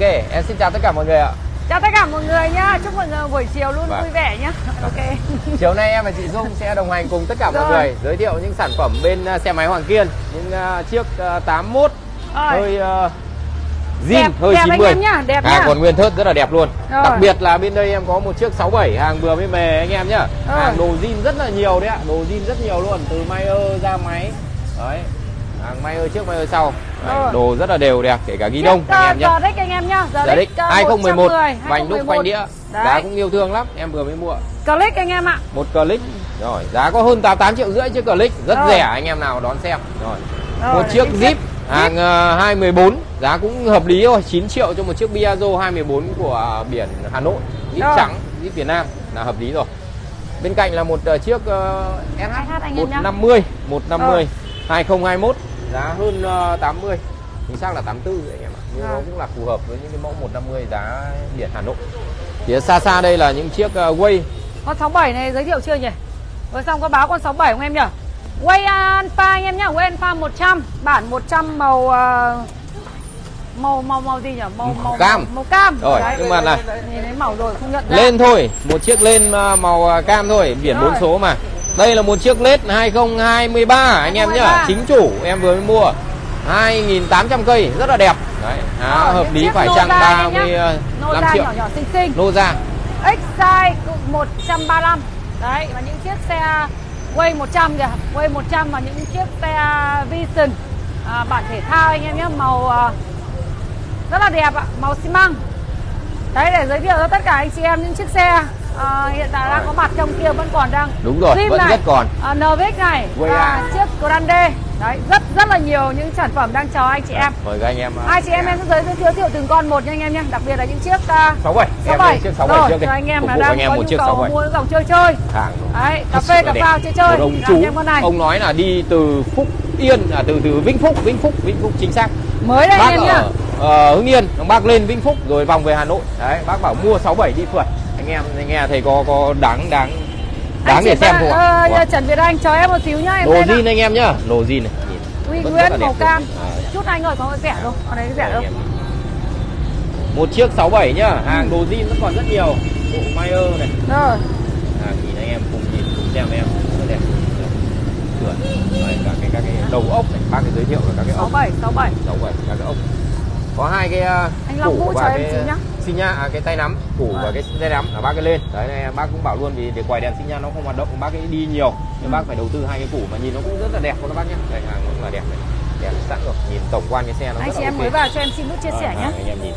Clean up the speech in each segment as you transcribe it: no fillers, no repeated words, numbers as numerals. Ok, em xin chào tất cả mọi người ạ. Chào tất cả mọi người nhá, chúc mọi người buổi chiều luôn vui vẻ nhá. Ok. Chiều nay em và chị Dung sẽ đồng hành cùng tất cả mọi người giới thiệu những sản phẩm bên xe máy Hoàng Kiên, những chiếc 81 hơi zin, hơi đẹp 90 anh em nhá. Đẹp hàng nhá. Còn nguyên thớt rất là đẹp luôn. Rồi. Đặc biệt là bên đây em có một chiếc 67 hàng vừa mới mề anh em nhá. Rồi. Hàng đồ zin rất là nhiều đấy ạ, đồ zin rất nhiều luôn, từ Mayer ra máy. Đấy. Hàng Mayer trước Mayer sau. Đấy, đồ rất là đều đẹp, kể cả ghi đông anh em nhá. ZRX anh em nhá, ZRX 2011, vành đúc vành đĩa. Đấy. Giá cũng yêu thương lắm, em vừa mới mua. Click anh em ạ. Một Click. Rồi, giá có hơn 88 triệu rưỡi chiếc Click, rất rẻ anh em nào đón xem. Rồi. Một chiếc Jeep hàng 214, giá cũng hợp lý thôi, 9 triệu cho một chiếc Piaggio 214 của biển Hà Nội, Jeep trắng, Jeep Việt Nam là hợp lý rồi. Bên cạnh là một chiếc SH150, 2021 giá hơn 80, chính xác là 84 anh em ạ. Nhưng nó cũng là phù hợp với những cái mẫu 150 giá biển Hà Nội. Phía xa xa đây là những chiếc Way. Con 67 này giới thiệu chưa nhỉ? Vừa xong có báo con 67 không em nhỉ? Way Alpha anh em nhá, Way Alpha 100, bản 100 màu màu gì nhỉ? Màu cam. Màu cam. Rồi, đấy, nhưng mà là nhìn thấy màu rồi không nhận ra. Lên thôi, một chiếc lên màu cam thôi, biển 4 số mà. Đây là một chiếc Lead 2023 anh em nhá, chính chủ em vừa mới mua, 2.800 cây, rất là đẹp. Đấy, hợp lý phải chăng 35 triệu. Nozza nhỏ nhỏ xinh xinh. Nozza. X-Sai 135. Đấy, và những chiếc xe Way 100 kìa, Way 100 và những chiếc xe Vision bản thể thao anh em nhé, màu rất là đẹp ạ, màu xi măng. Đấy, để giới thiệu cho tất cả anh chị em những chiếc xe hiện tại đang có mặt trong kia vẫn còn đang Zip vẫn này, rất còn Nervix này và chiếc Grande. Đấy, rất là nhiều những sản phẩm đang chờ anh chị em. Mời các anh em. Ai chị em sẽ giới thiệu từng con một nha anh em nha. Đặc biệt là những chiếc 67. 67 trước cho anh em là đang có nhu cầu mua dòng chơi. Đấy, cà phê cà phao chơi. Ông chú, ông nói là đi từ Phúc Yên từ Vĩnh Phúc chính xác. Mới đây anh em nhá. Hưng Yên, bác lên Vĩnh Phúc rồi vòng về Hà Nội. Đấy, bác bảo mua 67 đi phượt. Anh em nghe thấy có đáng để xem không ạ? Trần Việt Anh chờ em một xíu nhá. Đồ zin anh em nhá, đồ zin này. Huy Nguyên màu cam. Chút anh ơi có rẻ đâu, con đấy rẻ đâu. Một chiếc 67 nhá, hàng đồ zin vẫn còn rất nhiều. Bộ Mayer này. Rồi. Nhìn anh em cùng nhìn cùng xem em rất đẹp. Rồi các cái đầu ốc này, bác giới thiệu là các cái ốc. 67 các cái ốc. Có hai cái anh Long Vũ cho em xin nhá. Sinh nha, cái tay nắm, củ và cái tay nắm là bác cái lên. Đấy này bác cũng bảo luôn vì để quài đèn sinh nha nó không hoạt động, bác ấy đi nhiều. Nhưng bác phải đầu tư hai cái củ mà nhìn nó cũng rất là đẹp luôn các bác nhá. Đây hàng cũng là đẹp này. Đẹp sẵn rồi, nhìn tổng quan cái xe nó anh rất là ok. Anh chị em mới vào cho em xin nút chia sẻ nhá. Anh em nhìn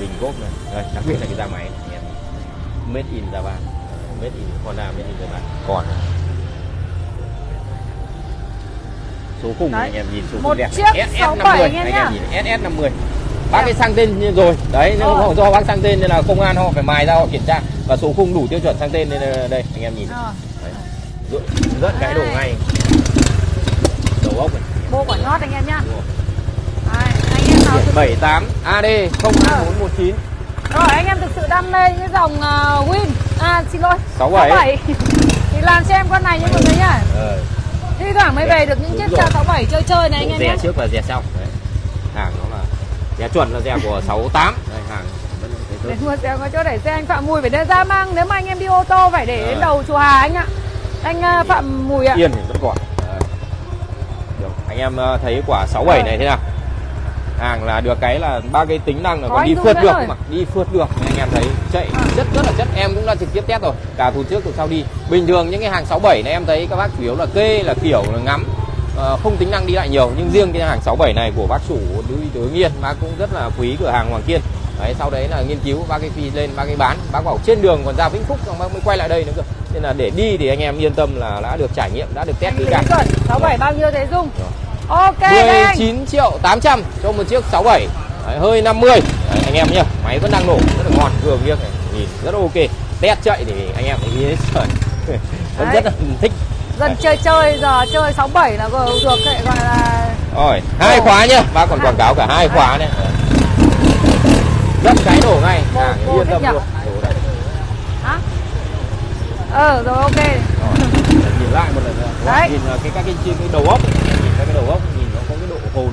bình gốp này. Đây, đặc biệt là cái da máy này. Made in Japan. Made in Honda, made in Japan. Còn số khung đấy. Anh em nhìn số khung đẹp. SS50 anh em nhìn SS50. Bác cái sang tên rồi đấy, nên do bác sang tên nên là công an họ phải mài ra họ kiểm tra và số khung đủ tiêu chuẩn sang tên nên đây anh em nhìn rất cái đồ ngay đầu ốc này bô quả nhót anh em nhá. Đấy, anh em nào 78 AD 02419 rồi anh em thực sự đam mê những cái dòng Win xin lỗi 67 thì làm xem con này như mọi người nhá. Thi thoảng mới về được những chiếc xe 67 chơi này anh em nhé, trước và rẻ sau. Đấy, hàng nó là giá chuẩn là xe của 68. Đây, hàng để mua xe có chỗ để xe anh Phạm Mùi phải nên ra mang, nếu mà anh em đi ô tô phải để đến đầu chùa Hà anh ạ, anh Phạm Mùi ạ. Yên thì vẫn còn. Được. Anh em thấy quả 67 này thế nào? Hàng là được cái là ba cái tính năng là còn đi phượt được mà, đi phượt được. Anh em thấy chạy rất là chất, em cũng đã trực tiếp test rồi, cả thủ trước thủ sau đi. Bình thường những cái hàng 67 này em thấy các bác chủ yếu là kê là kiểu là ngắm, không tính năng đi lại nhiều, nhưng riêng cái hàng 67 này của bác chủ đi từ Hưng Yên bác cũng rất là quý cửa hàng Hoàng Kiên. Đấy, sau đấy là nghiên cứu bác cái phi lên bác cái bán, bác bảo trên đường còn ra Vĩnh Phúc xong bác mới quay lại đây nữa cơ, nên là để đi thì anh em yên tâm là đã được trải nghiệm, đã được test đi cả. 67 bao nhiêu thế Dung? Ok, 19.800.000 cho một chiếc 67. Đấy, hơi 50. Đấy, anh em nhá, máy vẫn đang nổ rất là ngon, gương liếc này nhìn rất là ok. Test chạy thì anh em thấy vẫn rất là thích. Dân chơi giờ chơi 67 là vừa được vậy gọi là rồi, hai khóa nhá, bác còn quảng cáo cả hai khóa này. Rất cái đổ ngay, yên tâm được. Hả? Rồi ok. Rồi, nhìn lại một lần nữa. Nhìn các cái đầu ốc, nhìn các cái đầu ốc nhìn nó có cái độ hồn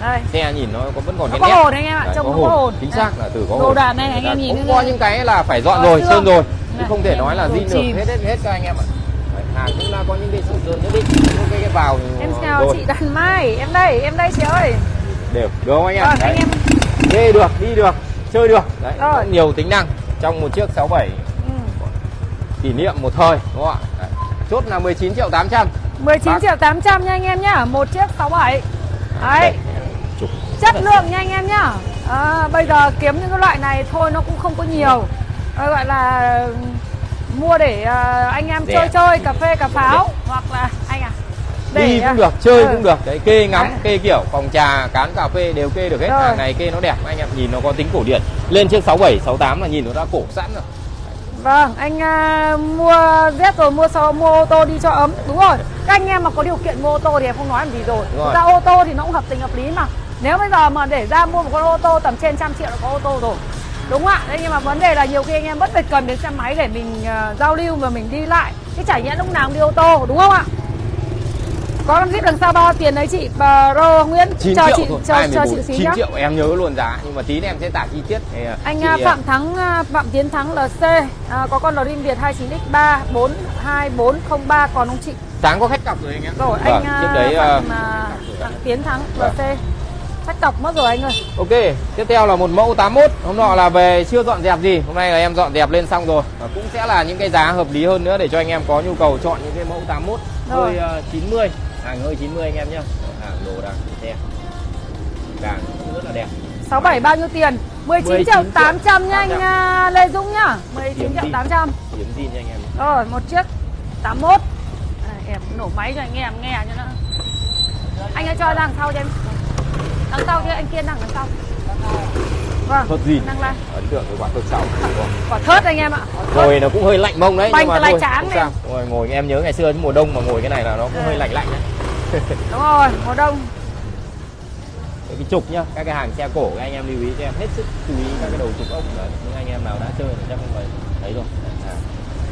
đây. Xe nhìn nó vẫn còn cái nét. Có hồn anh em ạ, trông có hồn. Chính xác là từ có hồn. Đồ đạc này anh em nhìn cũng có những cái là phải dọn rồi, sơn rồi. Chứ không thể nói là zin được hết các anh em ạ. Hàng cũng là có những cái sự dơ nhất định. Cái vào em chào chị Đàn Mai, em đây chị ơi. Đều, được không anh em? Anh em đi được, chơi được. Đấy, rất nhiều tính năng trong một chiếc 67 kỷ niệm một thời, đúng không ạ? Chốt là 19.800.000. 19.800.000 nha anh em nhá, một chiếc 67. Đấy. Chất lượng nha anh em nhá. Bây giờ kiếm những cái loại này thôi nó cũng không có nhiều. Gọi là mua để anh em chơi cà phê cà pháo hoặc là anh à. Để đi cũng được, chơi cũng được. Đấy, kê ngắm, kê kiểu phòng trà, cán cà phê đều kê được hết. Hàng này kê nó đẹp anh em, nhìn nó có tính cổ điển. Lên chiếc 67, 68 là nhìn nó đã cổ sẵn rồi. Vâng, anh mua Z rồi mua ô tô đi cho ấm. Đúng rồi, các anh em mà có điều kiện mua ô tô thì em không nói làm gì rồi. Ra ô tô thì nó cũng hợp tình hợp lý mà. Nếu bây giờ mà để ra mua một con ô tô tầm trên 100 triệu là có ô tô rồi. Đúng ạ, nhưng mà vấn đề là nhiều khi anh em bất phải cần đến xe máy để mình giao lưu và mình đi lại. Cái trải nghiệm lúc nào cũng đi ô tô, đúng không ạ? Có con Zip đằng sau bao nhiêu tiền đấy chị? Pro Nguyễn, 9 triệu chị, thôi, cho chị 9 nhá. Triệu em nhớ luôn giá, nhưng mà tí em sẽ tả chi tiết. Thì anh Phạm Tiến Thắng LC, có con Dream Việt 29X3 42403 còn không chị? Sáng có khách cọc rồi anh em. Rồi anh Phạm Tiến Thắng LC. Khách cọc mất rồi anh ơi. Ok, tiếp theo là một mẫu 81. Hôm nọ là về chưa dọn dẹp gì. Hôm nay là em dọn dẹp lên xong rồi. Cũng sẽ là những cái giá hợp lý hơn nữa để cho anh em có nhu cầu chọn những cái mẫu 81 rồi 90. Hàng hơi 90 anh em nhé. Hàng đồ đạc xe càng rất là đẹp. 67 bao nhiêu tiền? 19.800.000 nha anh Lê Dũng nhá. 19.800.000. Điểm tin nha anh em. Rồi một chiếc 81. Em nổ máy cho anh em nghe cho nó. Anh hãy cho đằng sau cho em. Đằng sau chứ anh Kiên đằng sau. Vâng. Thớt gì? Ấn tượng với quả thớt 6. Quả thớt anh em ạ. Rồi nó cũng hơi lạnh mông đấy. Banh lại chán này. Rồi ngồi em nhớ ngày xưa mùa đông mà ngồi cái này là nó cũng hơi lạnh lạnh đấy. Đúng rồi, mùa đông. Cái trục nhá, các cái hàng xe cổ các anh em lưu ý cho em hết sức chú ý các cái đầu trục ốc đấy. Những anh em nào đã chơi thì chắc không phải thấy rồi.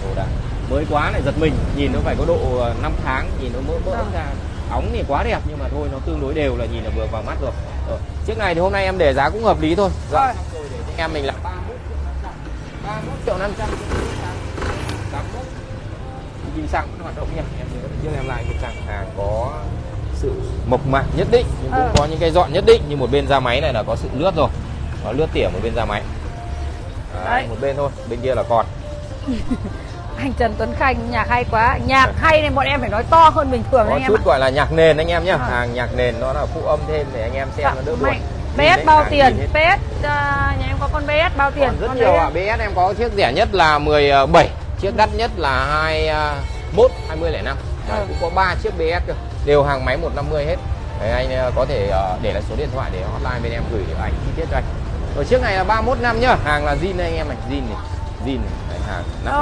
Đồ đạc mới quá này giật mình, nhìn nó phải có độ 5 tháng, nhìn nó mỡ ra. Ống thì quá đẹp nhưng mà thôi nó tương đối đều là nhìn là vừa vào mắt được. Rồi. Chiếc này thì hôm nay em để giá cũng hợp lý thôi. Rồi. Em mình là 31.500.000. Kim xăng vẫn hoạt động nha. Em nhớ trước em lại kim xăng hàng có sự mộc mạc nhất định nhưng cũng có những cái dọn nhất định, như một bên da máy này là có sự lướt rồi. Nó lướt tỉa một bên da máy. Đấy, một bên thôi, bên kia là cọt. Anh Trần Tuấn Khanh nhạc hay quá. Nhạc hay nên bọn em phải nói to hơn bình thường anh em ạ. Có chút gọi là nhạc nền anh em nhé. Hàng nhạc nền nó là phụ âm thêm để anh em xem nó đỡ buồn. BS bao tiền? BS nhà em có con BS bao tiền? Rất nhiều ạ. BS em có chiếc rẻ nhất là 17, chiếc đắt nhất là 21, 2005. Cũng có 3 chiếc BS cơ. Đều hàng máy 150 hết. Anh có thể để lại số điện thoại để hotline bên em gửi ảnh chi tiết cho anh. Rồi chiếc này là 315 nhá. Hàng là zin anh em này, zin này, hàng nắp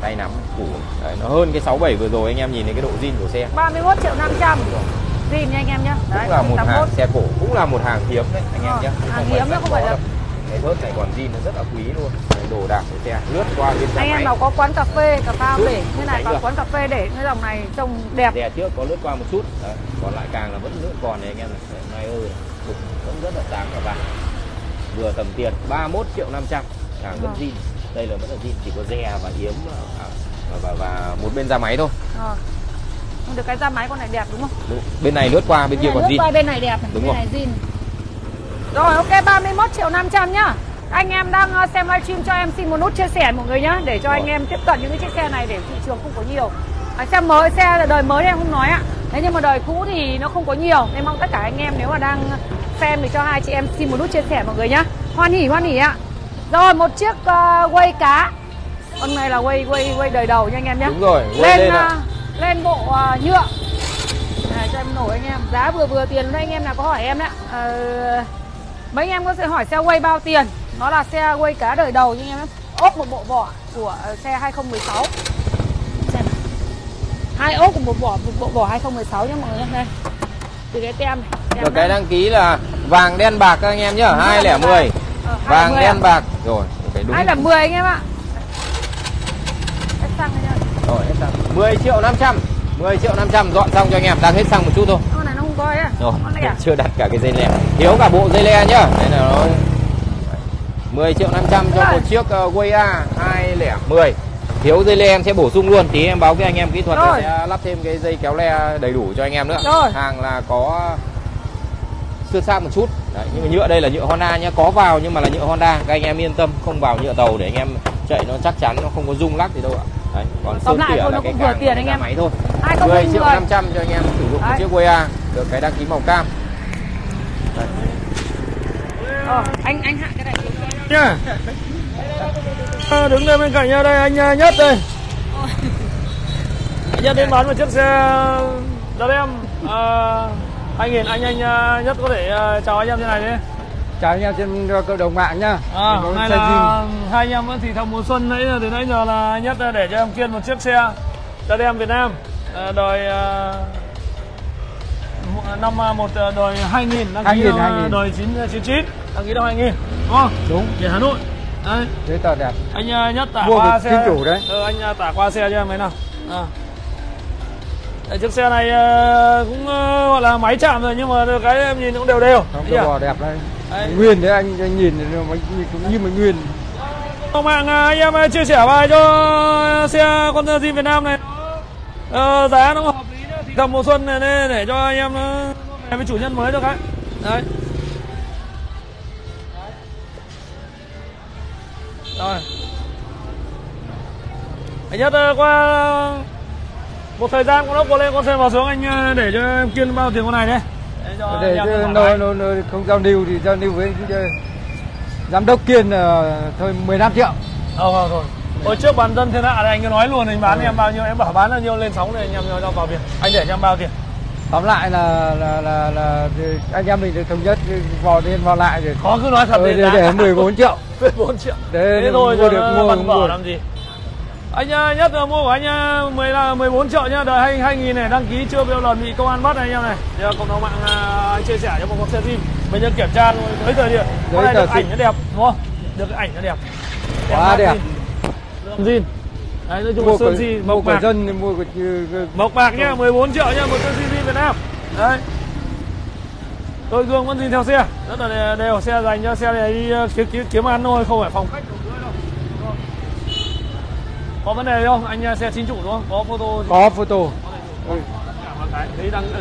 tay nắm củ. Đấy, nó hơn cái 67 vừa rồi, anh em nhìn thấy cái độ zin của xe. 31.500.000 zin nha anh em nhé. Đấy, cũng là một hàng xe cổ, cũng là một hàng hiếm đấy anh em nhé. Hàng hiếm nó không phải là cái thớt này còn zin nó rất là quý luôn. Đấy, đồ đạc của xe lướt qua bên xe anh em nào có quán cà phê cà phao để như này vào quán cà phê để cái dòng này trông đẹp. Đè trước có lướt qua một chút đấy, còn lại càng là vẫn lướt còn này anh em này. Mayer cũng rất là sáng và vàng, vừa tầm tiền. 31.500.000 hàng vẫn zin. Đây là vẫn là zin, chỉ có rè và hiếm và một bên da máy thôi. Không được cái da máy con này đẹp đúng không? Đúng. Bên này lướt qua bên kia còn zin. Lướt qua bên này đẹp này. Đúng bên này zin. Rồi ok, 31.500.000 nhá. Anh em đang xem livestream cho em xin một nút chia sẻ mọi người nhá, để cho anh em tiếp cận những cái chiếc xe này để thị trường không có nhiều. Xe mới, xe đời mới em không nói ạ. Thế nhưng mà đời cũ thì nó không có nhiều. Nên mong tất cả anh em nếu mà đang xem thì cho hai chị em xin một nút chia sẻ mọi người nhá. Hoan hỉ ạ. Rồi một chiếc quay cá. Con này là quay đời đầu nha anh em nhé. Đúng rồi, lên bộ nhựa. Để cho em nổi anh em. Giá vừa tiền đấy, anh em nào có hỏi em đấy. Mấy anh em có thể hỏi xe quay bao tiền. Nó là xe quay cá đời đầu nha anh em. Ốp một bộ vỏ của xe 2016. Hai ốp của một bộ vỏ 2016 nhé mọi người nhé. Từ cái tem này. Rồi cái đăng ký là vàng đen bạc các anh em nhé. 210. Vàng đen bạc rồi cái đúng 210 anh em ạ. Hết xăng rồi, hết xăng. 10.500.000 dọn xong cho anh em, đang hết xăng một chút thôi. Con này nó không coi á. Rồi, chưa đặt cả cái dây le, thiếu cả bộ dây le nhá. Đây là nó 10 triệu 500 cho một chiếc Way A210. Thiếu dây le em sẽ bổ sung luôn, tí em báo với anh em kỹ thuật sẽ lắp thêm cái dây kéo le đầy đủ cho anh em nữa. Rồi. Hàng là có xưa xa một chút. Đấy, nhưng mà nhựa đây là nhựa Honda nhá, có vào nhưng mà là nhựa Honda. Các anh em yên tâm, không vào nhựa tàu để anh em chạy nó chắc chắn, nó không có rung lắc gì đâu ạ. Đấy, còn sơn tỉa là cái càng tiền anh em máy thôi. 10 triệu 500 cho anh em sử dụng một chiếc Way A, được cái đăng ký màu cam. Đấy. Anh hạ cái này nha. Đứng đây bên cạnh nha, đây anh Nhất đây. Anh Nhất đến bán một chiếc xe đá đen. Anh Hiền, anh Nhất có thể chào anh em trên này đi. Chào anh em trên cộng đồng mạng nhá. Hôm nay là hai anh em vẫn thì thầm mùa xuân nãy từ nãy giờ là anh Nhất để cho em Kiên một chiếc xe đá đen Việt Nam. Đòi năm một đòi 2000, đăng ký đòi 999, đăng ký năm 2000 đúng không? Đúng. Về Hà Nội. Đấy. Giấy tờ đẹp. Anh Nhất tả mua qua xe. Chủ đấy. Anh tả qua xe cho em ấy nào. Chiếc xe này cũng gọi là máy chạm rồi nhưng mà cái em nhìn cũng đều đều. Không, cái bò đẹp đấy. Đấy. Nguyên đấy, anh nhìn cũng như mà nguyên. Cộng mạng anh em chia sẻ bài cho xe con Jeep Việt Nam này. Giá nó hợp lý nữa, thì tầm mùa xuân này để cho anh em về với chủ nhân mới được đấy. Đấy. Rồi. Anh Nhất qua một thời gian con ốc lên con xe vào xuống, anh để cho em Kiên bao tiền con này đấy. Để chứ không giao lưu thì giao lưu với giám đốc Kiên thôi 15 triệu. Rồi. Hồi trước bán dân thế nạ này anh cứ nói luôn, anh bán em bao nhiêu, em bảo bán bao nhiêu lên sóng thì anh em cho vào biển. Anh để cho em bao tiền? Tóm lại là anh em mình thống nhất vào lên vào lại rồi. Khó cứ nói thật đấy. Để 14 triệu. 14 triệu. Thế thôi mua được mua không bỏ làm gì. Anh Nhất là mua của anh 14 triệu nhá, đời 2000 này, đăng ký chưa bao lần bị công an bắt này anh em này. Giờ cộng đồng mạng chia sẻ cho một con xe Dream. Bây giờ kiểm tra tới thời điểm. Con này được ảnh nó đẹp đúng không? Được cái ảnh nó đẹp. Quá đẹp. Làm gì? Đấy, nói chung mua sơn gì mộc bạc dân thì mua mộc bạc nhá, 14 triệu nhá, một con Jeep Việt Nam. Đấy. Tôi gương vẫn gì theo xe, rất là đều, xe dành cho xe này đi kiếm ăn thôi, không phải phòng khách đâu. Có vấn đề không? Anh xe chính chủ đúng không? Có photo. Có photo.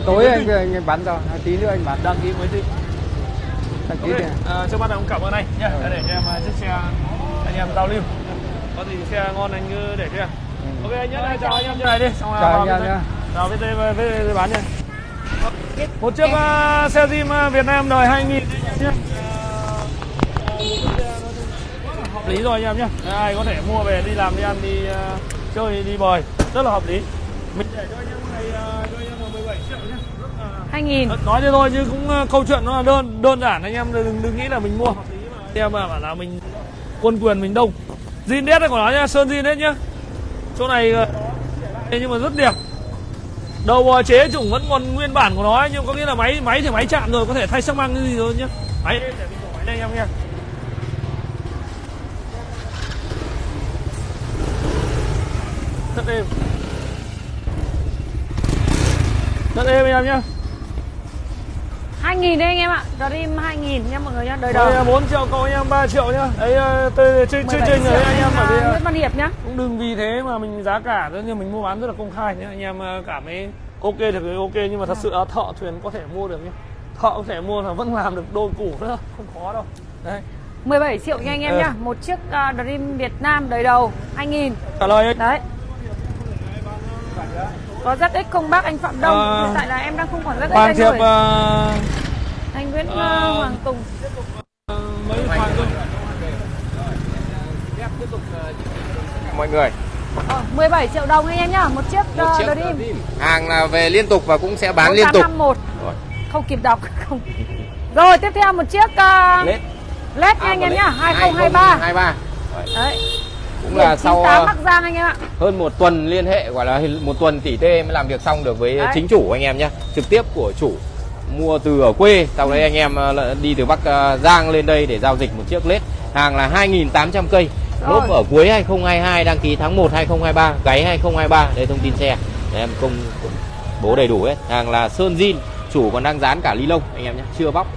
Tối anh bán rồi, tí nữa anh bán đăng ký mới đi. Đăng ký. Trước mắt là cũng cảm ơn anh nhá, để cho em chiếc xe anh em giao lưu. Có gì xe ngon anh cứ để kia. Ok anh Nhất chào anh em như này đi. Xong chào anh em nhá. Chào VT bán nha. Một chiếc xe Dream Việt Nam đời 2000 nhá. Hợp lý rồi anh em nhé. Ai có thể mua về đi làm đi ăn đi chơi đi bời, rất là hợp lý. Mình để cho anh em này cho anh em là 17 triệu nhé. 2000. Nói thế thôi chứ cũng câu chuyện nó là đơn giản anh em đừng nghĩ là mình mua. Xe mà bảo là mình quân quyền mình đông. Zin đét này của nó nhá, sơn zin hết nhá. Chỗ này nhưng mà rất đẹp. Đầu chế chủng vẫn còn nguyên bản của nó ấy, nhưng có nghĩa là máy thì máy chạm rồi, có thể thay xăng băng cái gì rồi nhá. Máy để mình bỏ máy đây anh em nghe. Rất êm. Rất êm anh em nhá. 2000 đây anh em ạ. Dream 2000 nha mọi người nhá. Đời đời 4 triệu cậu anh em 3 triệu nhá. Đấy chương trình đấy anh em phải Nguyễn Văn Hiệp nhá. Cũng đừng vì thế mà mình giá cả nữa, nhưng mình mua bán rất là công khai nhá. Anh em cảm thấy ok được thì ok, nhưng mà thật sự thợ thuyền có thể mua được nhá. Thợ có thể mua là vẫn làm được đô củ nữa, không khó đâu. Đấy. 17 triệu nha anh em nhá. Một chiếc Dream Việt Nam đời đầu 2000. Trả lời anh. Đấy. Có ZX không bác? Anh Phạm Đông hiện tại là em đang không còn ZX anh Thiệp, rồi anh Nguyễn Hoàng Tùng mọi người 17 triệu đồng anh em nhá, một chiếc Dream. Hàng là về liên tục và cũng sẽ bán liên tục. Không kịp đọc không. Rồi tiếp theo một chiếc Lead anh em nhá, 2023. Đấy. Cũng là sau Bắc Giang anh em ạ. Hơn một tuần liên hệ, gọi là một tuần tỉ tê mới làm việc xong được với đấy. Chính chủ anh em nhé, trực tiếp của chủ mua từ ở quê, sau đấy anh em đi từ Bắc Giang lên đây để giao dịch một chiếc Led. Hàng là 2.800 cây, lốp ở cuối 2022, đăng ký tháng 1 2023, gáy 2023, đây thông tin xe, để em công bố đầy đủ hết. Hàng là sơn zin chủ còn đang dán cả ly lông anh em nhé, chưa bóc.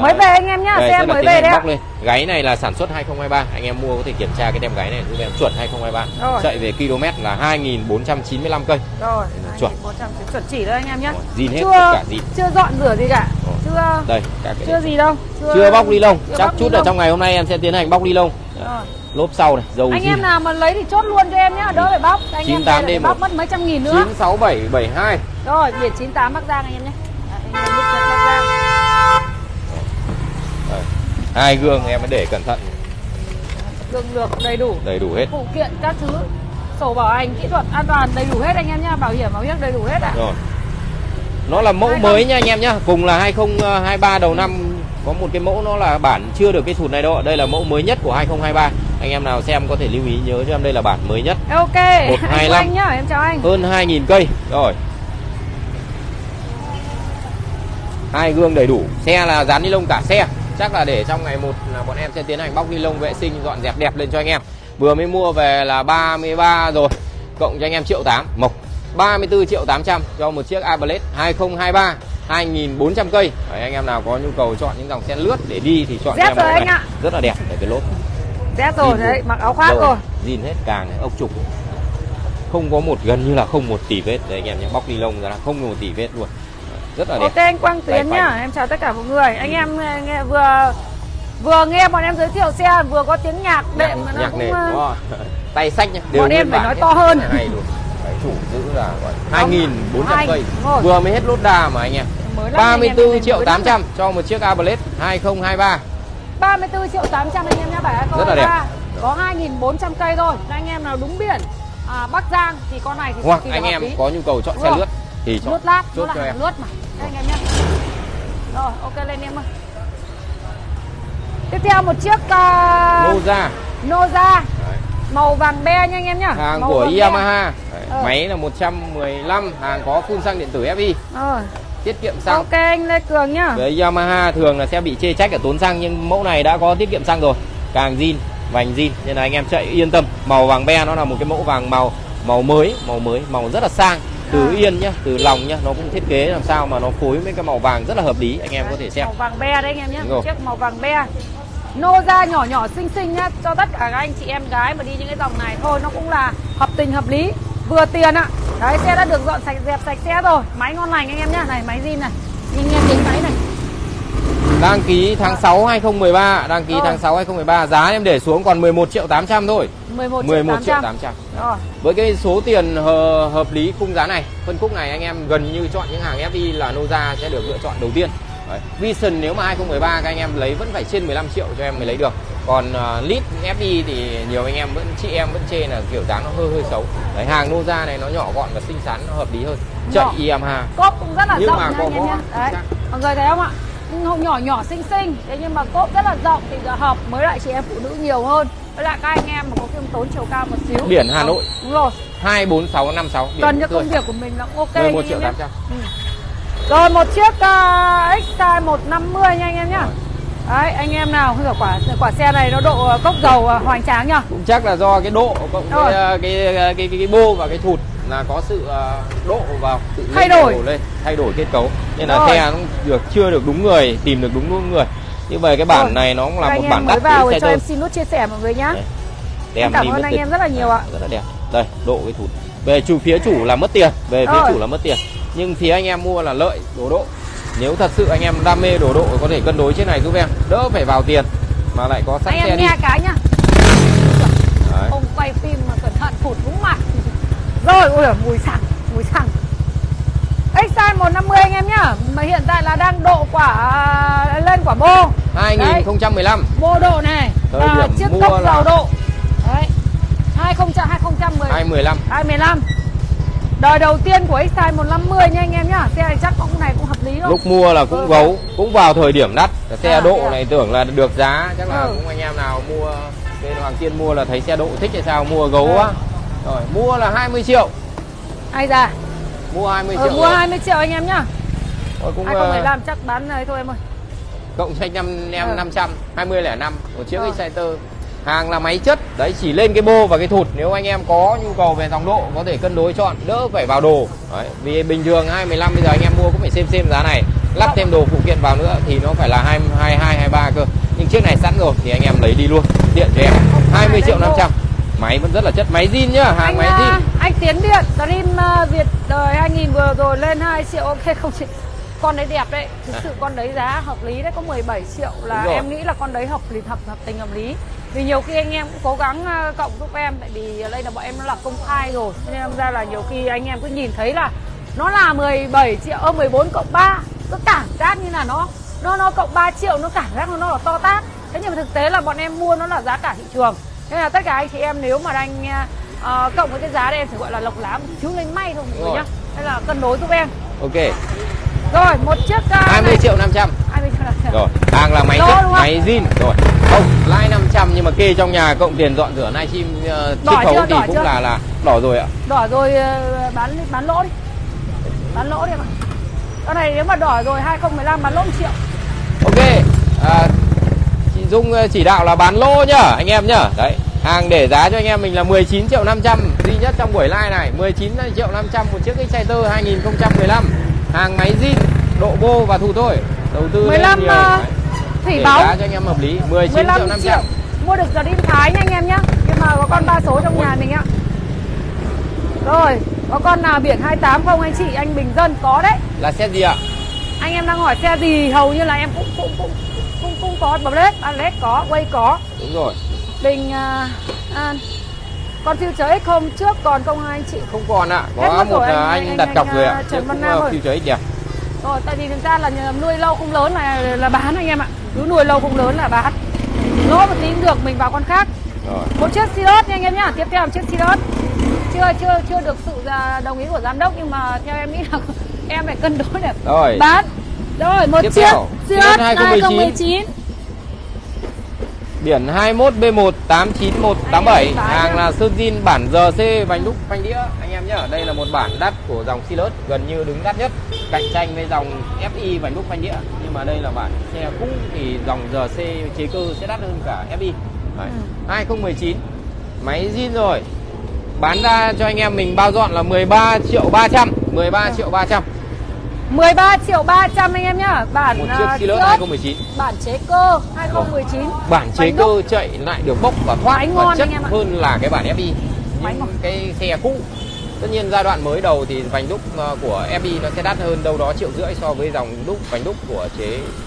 Mới về anh em nhá, xe mới về đấy ạ. Gáy này là sản xuất 2023, anh em mua có thể kiểm tra cái tem gáy này, tem chuẩn 2023. Rồi. Chạy về km là 2495 cây. Rồi, chuẩn. 2495 chuẩn chỉ thôi anh em nhá. Zin hết tất cả gì. Chưa dọn rửa gì cả. Rồi. Chưa. Đây, cả cái chưa gì đâu. Chưa bóc ni lông. Chắc chút ở trong ngày hôm nay em sẽ tiến hành bóc ni lông. Lốp sau này, dầu anh gì. Em nào mà lấy thì chốt luôn cho em nhá, đỡ phải bóc. Anh em phải bóc mất mấy trăm nghìn nữa. 96772. Rồi, biển 98 Bắc Giang anh em nhé. Hai gương em mới để cẩn thận, gương lược đầy đủ hết, phụ kiện các thứ, sổ bảo hành, kỹ thuật an toàn đầy đủ hết anh em nha, bảo hiểm bảo hiểm đầy đủ hết ạ. Rồi, nó là mẫu mới nha anh em nhá, cùng là 2023 đầu năm có một cái mẫu nó là bản chưa được cái sụt này đâu, đây là mẫu mới nhất của 2023. Anh em nào xem có thể lưu ý nhớ cho em đây là bản mới nhất. Ok, 125 nhá, em chào anh. Hơn 2000 cây rồi. Hai gương đầy đủ, xe là dán ni lông cả xe. Chắc là để trong ngày 1 là bọn em sẽ tiến hành bóc ni lông vệ sinh dọn dẹp đẹp lên cho anh em. Vừa mới mua về là 33 rồi, cộng cho anh em 1.8 triệu mộc, 34.800.000 cho một chiếc Ablet 2023 2400 cây. Đấy, anh em nào có nhu cầu chọn những dòng xe lướt để đi thì chọn em này. Rất là đẹp để cái lốp. Rét rồi đấy, mặc áo khoác rồi. Zin hết càng này, ốc trục. Không có một, gần như là không một tỉ vết đấy anh em nhé, bóc ni lông ra là không một tỉ vết luôn. Rất là đẹp. Ok anh Quang Tuyến nhá, em chào tất cả mọi người. Anh em nghe vừa nghe bọn em giới thiệu xe vừa có tiếng nhạc đệm mà nó cũng tay sách nhá. Bọn em phải nói to hơn. Này đủ. Phải chủ giữ là 2400 cây. Vừa mới hết lốt đà mà anh em. 34.800.000 cho một chiếc Ablet 2023. 34.800.000 anh em nhá, phải rất là đẹp. Có 2400 cây thôi. Anh em nào đúng biển Bắc Giang thì con này thì hoặc anh em có nhu cầu chọn xe lướt thì chốt lát, chốt cho em lướt mà. Đây anh em nhé. Rồi, ok lên em ơi. Tiếp theo một chiếc Nozza. Màu vàng be nha anh em nhá. Hàng màu của Yamaha. Máy là 115, hàng có phun xăng điện tử FI. Tiết kiệm xăng. Ok anh Lê Cường nhá. Với Yamaha thường là sẽ bị chê trách ở tốn xăng, nhưng mẫu này đã có tiết kiệm xăng rồi. Càng zin, vành zin nên là anh em chạy yên tâm. Màu vàng be nó là một cái mẫu vàng màu mới, màu rất là sang. Từ Yên nhá, từ lòng nhá, nó cũng thiết kế làm sao mà nó phối với cái màu vàng rất là hợp lý, anh em có thể xem. Màu vàng be đấy anh em nhé, chiếc màu vàng be. Nozza nhỏ nhỏ xinh xinh nhá, cho tất cả các anh chị em gái mà đi những cái dòng này thôi, nó cũng là hợp tình hợp lý, vừa tiền ạ. Đấy, xe đã được dọn sạch dẹp sạch xe rồi, máy ngon lành anh em nhá, này máy zin này, nhìn nghe tiếng máy này. Đăng ký tháng 6 2013, đăng ký tháng 6 2013, giá em để xuống còn 11.800.000 thôi. 11.800.000. Rồi. Với cái số tiền hợp lý khung giá này, phân khúc này anh em gần như chọn những hàng FI là Nozza sẽ được lựa chọn đầu tiên. Đấy. Vision nếu mà 2013 các anh em lấy vẫn phải trên 15 triệu cho em mới lấy được. Còn Lead FI thì nhiều anh em chị em vẫn chê là kiểu dáng nó hơi xấu. Đấy, hàng Nozza này nó nhỏ gọn và xinh xắn, nó hợp lý hơn. Chạy Yamaha. Cốp cũng rất là rộng nha anh em nhá. Đấy. Mọi người thấy không ạ? Nhỏ xinh, thế nhưng mà cốp rất là rộng thì hợp mới lại chị em phụ nữ nhiều hơn. Với lại các anh em mà có khiêm tốn chiều cao một xíu. Biển Hà Nội. Đúng rồi. 24656. Cần cho công việc của mình nó cũng ok. 11.800.000. Rồi một chiếc X-Sai 150 nha anh em nhá. Đấy, anh em nào quả xe này nó độ cốc dầu hoành tráng nhá. Cũng chắc là do cái độ cộng với cái bô và cái thụt là có sự độ vào thay đổi kết cấu nên là xe nó chưa được đúng người, tìm được đúng người. Như vậy cái bản này nó cũng là một bản đắt vào cho em xin nút chia sẻ mọi người nhá. Em cảm ơn anh em rất là nhiều ạ. Rất là đẹp. Đây, độ cái thụt. Về phía chủ là mất tiền, nhưng phía anh em mua là lợi đồ độ. Nếu thật sự anh em đam mê đồ độ có thể cân đối trên này giúp em, đỡ phải vào tiền mà lại có sẵn xe đi. Anh em nghe cái nhá. Ông quay phim mà cẩn thận thụt đúng mặt. Rồi, ôi giời, mùi xăng. Exciter 150 anh em nhá. Mà hiện tại là đang độ lên quả bô. 2015. Đấy, bô độ này. Chiếc cốc dầu độ. Đấy. 2015. Đời đầu tiên của Exciter 150 nha anh em nhá. Xe này chắc cũng này cũng hợp lý thôi. Lúc mua là cũng gấu, cũng vào thời điểm đắt. Xe độ này tưởng là được giá, chắc là cũng anh em nào mua bên Hoàng Kiên mua là thấy xe độ thích hay sao mua gấu quá. Rồi, mua là 20 triệu. Ai ra? Mua 20 triệu. Mua 20 triệu anh em nhá. Rồi cũng 2015 chắc bán thôi em ơi. Cộng cho anh em 500, 2005 một chiếc Exciter hàng là máy chất đấy, chỉ lên cái bô và cái thụt. Nếu anh em có nhu cầu về dòng độ có thể cân đối chọn, đỡ phải vào đồ đấy. Vì bình thường 215 bây giờ anh em mua cũng phải xem giá này, lắp thêm đồ phụ kiện vào nữa thì nó phải là 22, 23 cơ. Nhưng chiếc này sẵn rồi thì anh em lấy đi luôn, điện cho em 20 triệu 500. Máy vẫn rất là chất, máy zin nhá, hàng máy zin. Anh Tiến điện Dream Việt đời 2000 vừa rồi lên 2 triệu. Ok không chị, con đấy đẹp đấy, thực sự con đấy giá hợp lý đấy, có 17 triệu là em nghĩ là con đấy hợp tình hợp lý. Vì nhiều khi anh em cũng cố gắng cộng giúp em, tại vì ở đây là bọn em nó là công khai rồi, nên ra là nhiều khi anh em cứ nhìn thấy là nó là 17 triệu 14 cộng 3, cứ cảm giác như là nó cộng 3 triệu nó cảm giác nó là to tát. Thế nhưng mà thực tế là bọn em mua nó là giá cả thị trường, nên là tất cả anh chị em nếu mà anh cộng với cái giá đây em sẽ gọi là lộc lá chứ lên may thôi mọi người nhá, nên là cân đối giúp em. Ok rồi, một chiếc 20 triệu 500 rồi, hàng là máy chất, máy zin rồi, không lãi 500 nhưng mà kê trong nhà cộng tiền dọn rửa nay chim chiếc khấu thì cũng là đỏ rồi ạ. Đỏ rồi, bán lỗ đi, bán lỗ đi em ạ. Con này nếu mà đỏ rồi 2015 bán lỗ 1 triệu. Ok, chị Dung chỉ đạo là bán lỗ nhá anh em nhá. Đấy, hàng để giá cho anh em mình là 19 triệu 500 duy nhất trong buổi live này, 19 triệu 500 một chiếc Exciter 2015, hàng máy zin, độ bô và thù thôi, đầu tư 15 nhiều. Thủy Báu giá cho anh em hợp lý 19 triệu 500, mua được Dream Thái nha anh em nhá, nhưng mà có con 3 số trong nhà mình ạ. Rồi có con nào biển 28 không anh chị? Anh Bình Dân có đấy. Là xe gì ạ? Anh em đang hỏi xe gì, hầu như là em cũng có bấm led, led có, Way có. Đúng rồi. Bình An. Con Future X hôm trước còn không anh chị? Không còn ạ. Có một rồi, anh đặt cọc rồi ạ. Trần Văn Nam Future X đẹp. Rồi, tại vì thực ra là nuôi lâu không lớn là bán anh em ạ. Cứ nuôi lâu không lớn là bán. Lỗ một tí được mình vào con khác. Rồi. Một chiếc Seedot nha anh em nhá. Tiếp theo một chiếc Seedot. Chưa được sự đồng ý của giám đốc, nhưng mà theo em nghĩ là em phải cân đối để rồi bán. Rồi, một chiếc Seedot 2019. Biển 21B1 89187, hàng là sơn zin bản GC bánh đúc phanh đĩa anh em nhá. Đây là một bản đắt của dòng Seedot, gần như đứng đắt nhất, cạnh tranh với dòng FI bánh đúc phanh đĩa. Nhưng mà đây là bản xe cũ thì dòng GC chế cơ sẽ đắt hơn cả FI. 2019 máy zin rồi, bán ra cho anh em mình bao dọn là 13 triệu 300, 13 triệu 300, 13 triệu 300 anh em nhá. Bản một chiếc Seedot 2019, bản chế cơ 2019, bản chế cơ chạy lại được bốc và thoát và chất hơn là cái bản FI, những cái xe cũ. Tất nhiên giai đoạn mới đầu thì vành đúc của FI nó sẽ đắt hơn đâu đó 1,5 triệu so với dòng đúc vành đúc của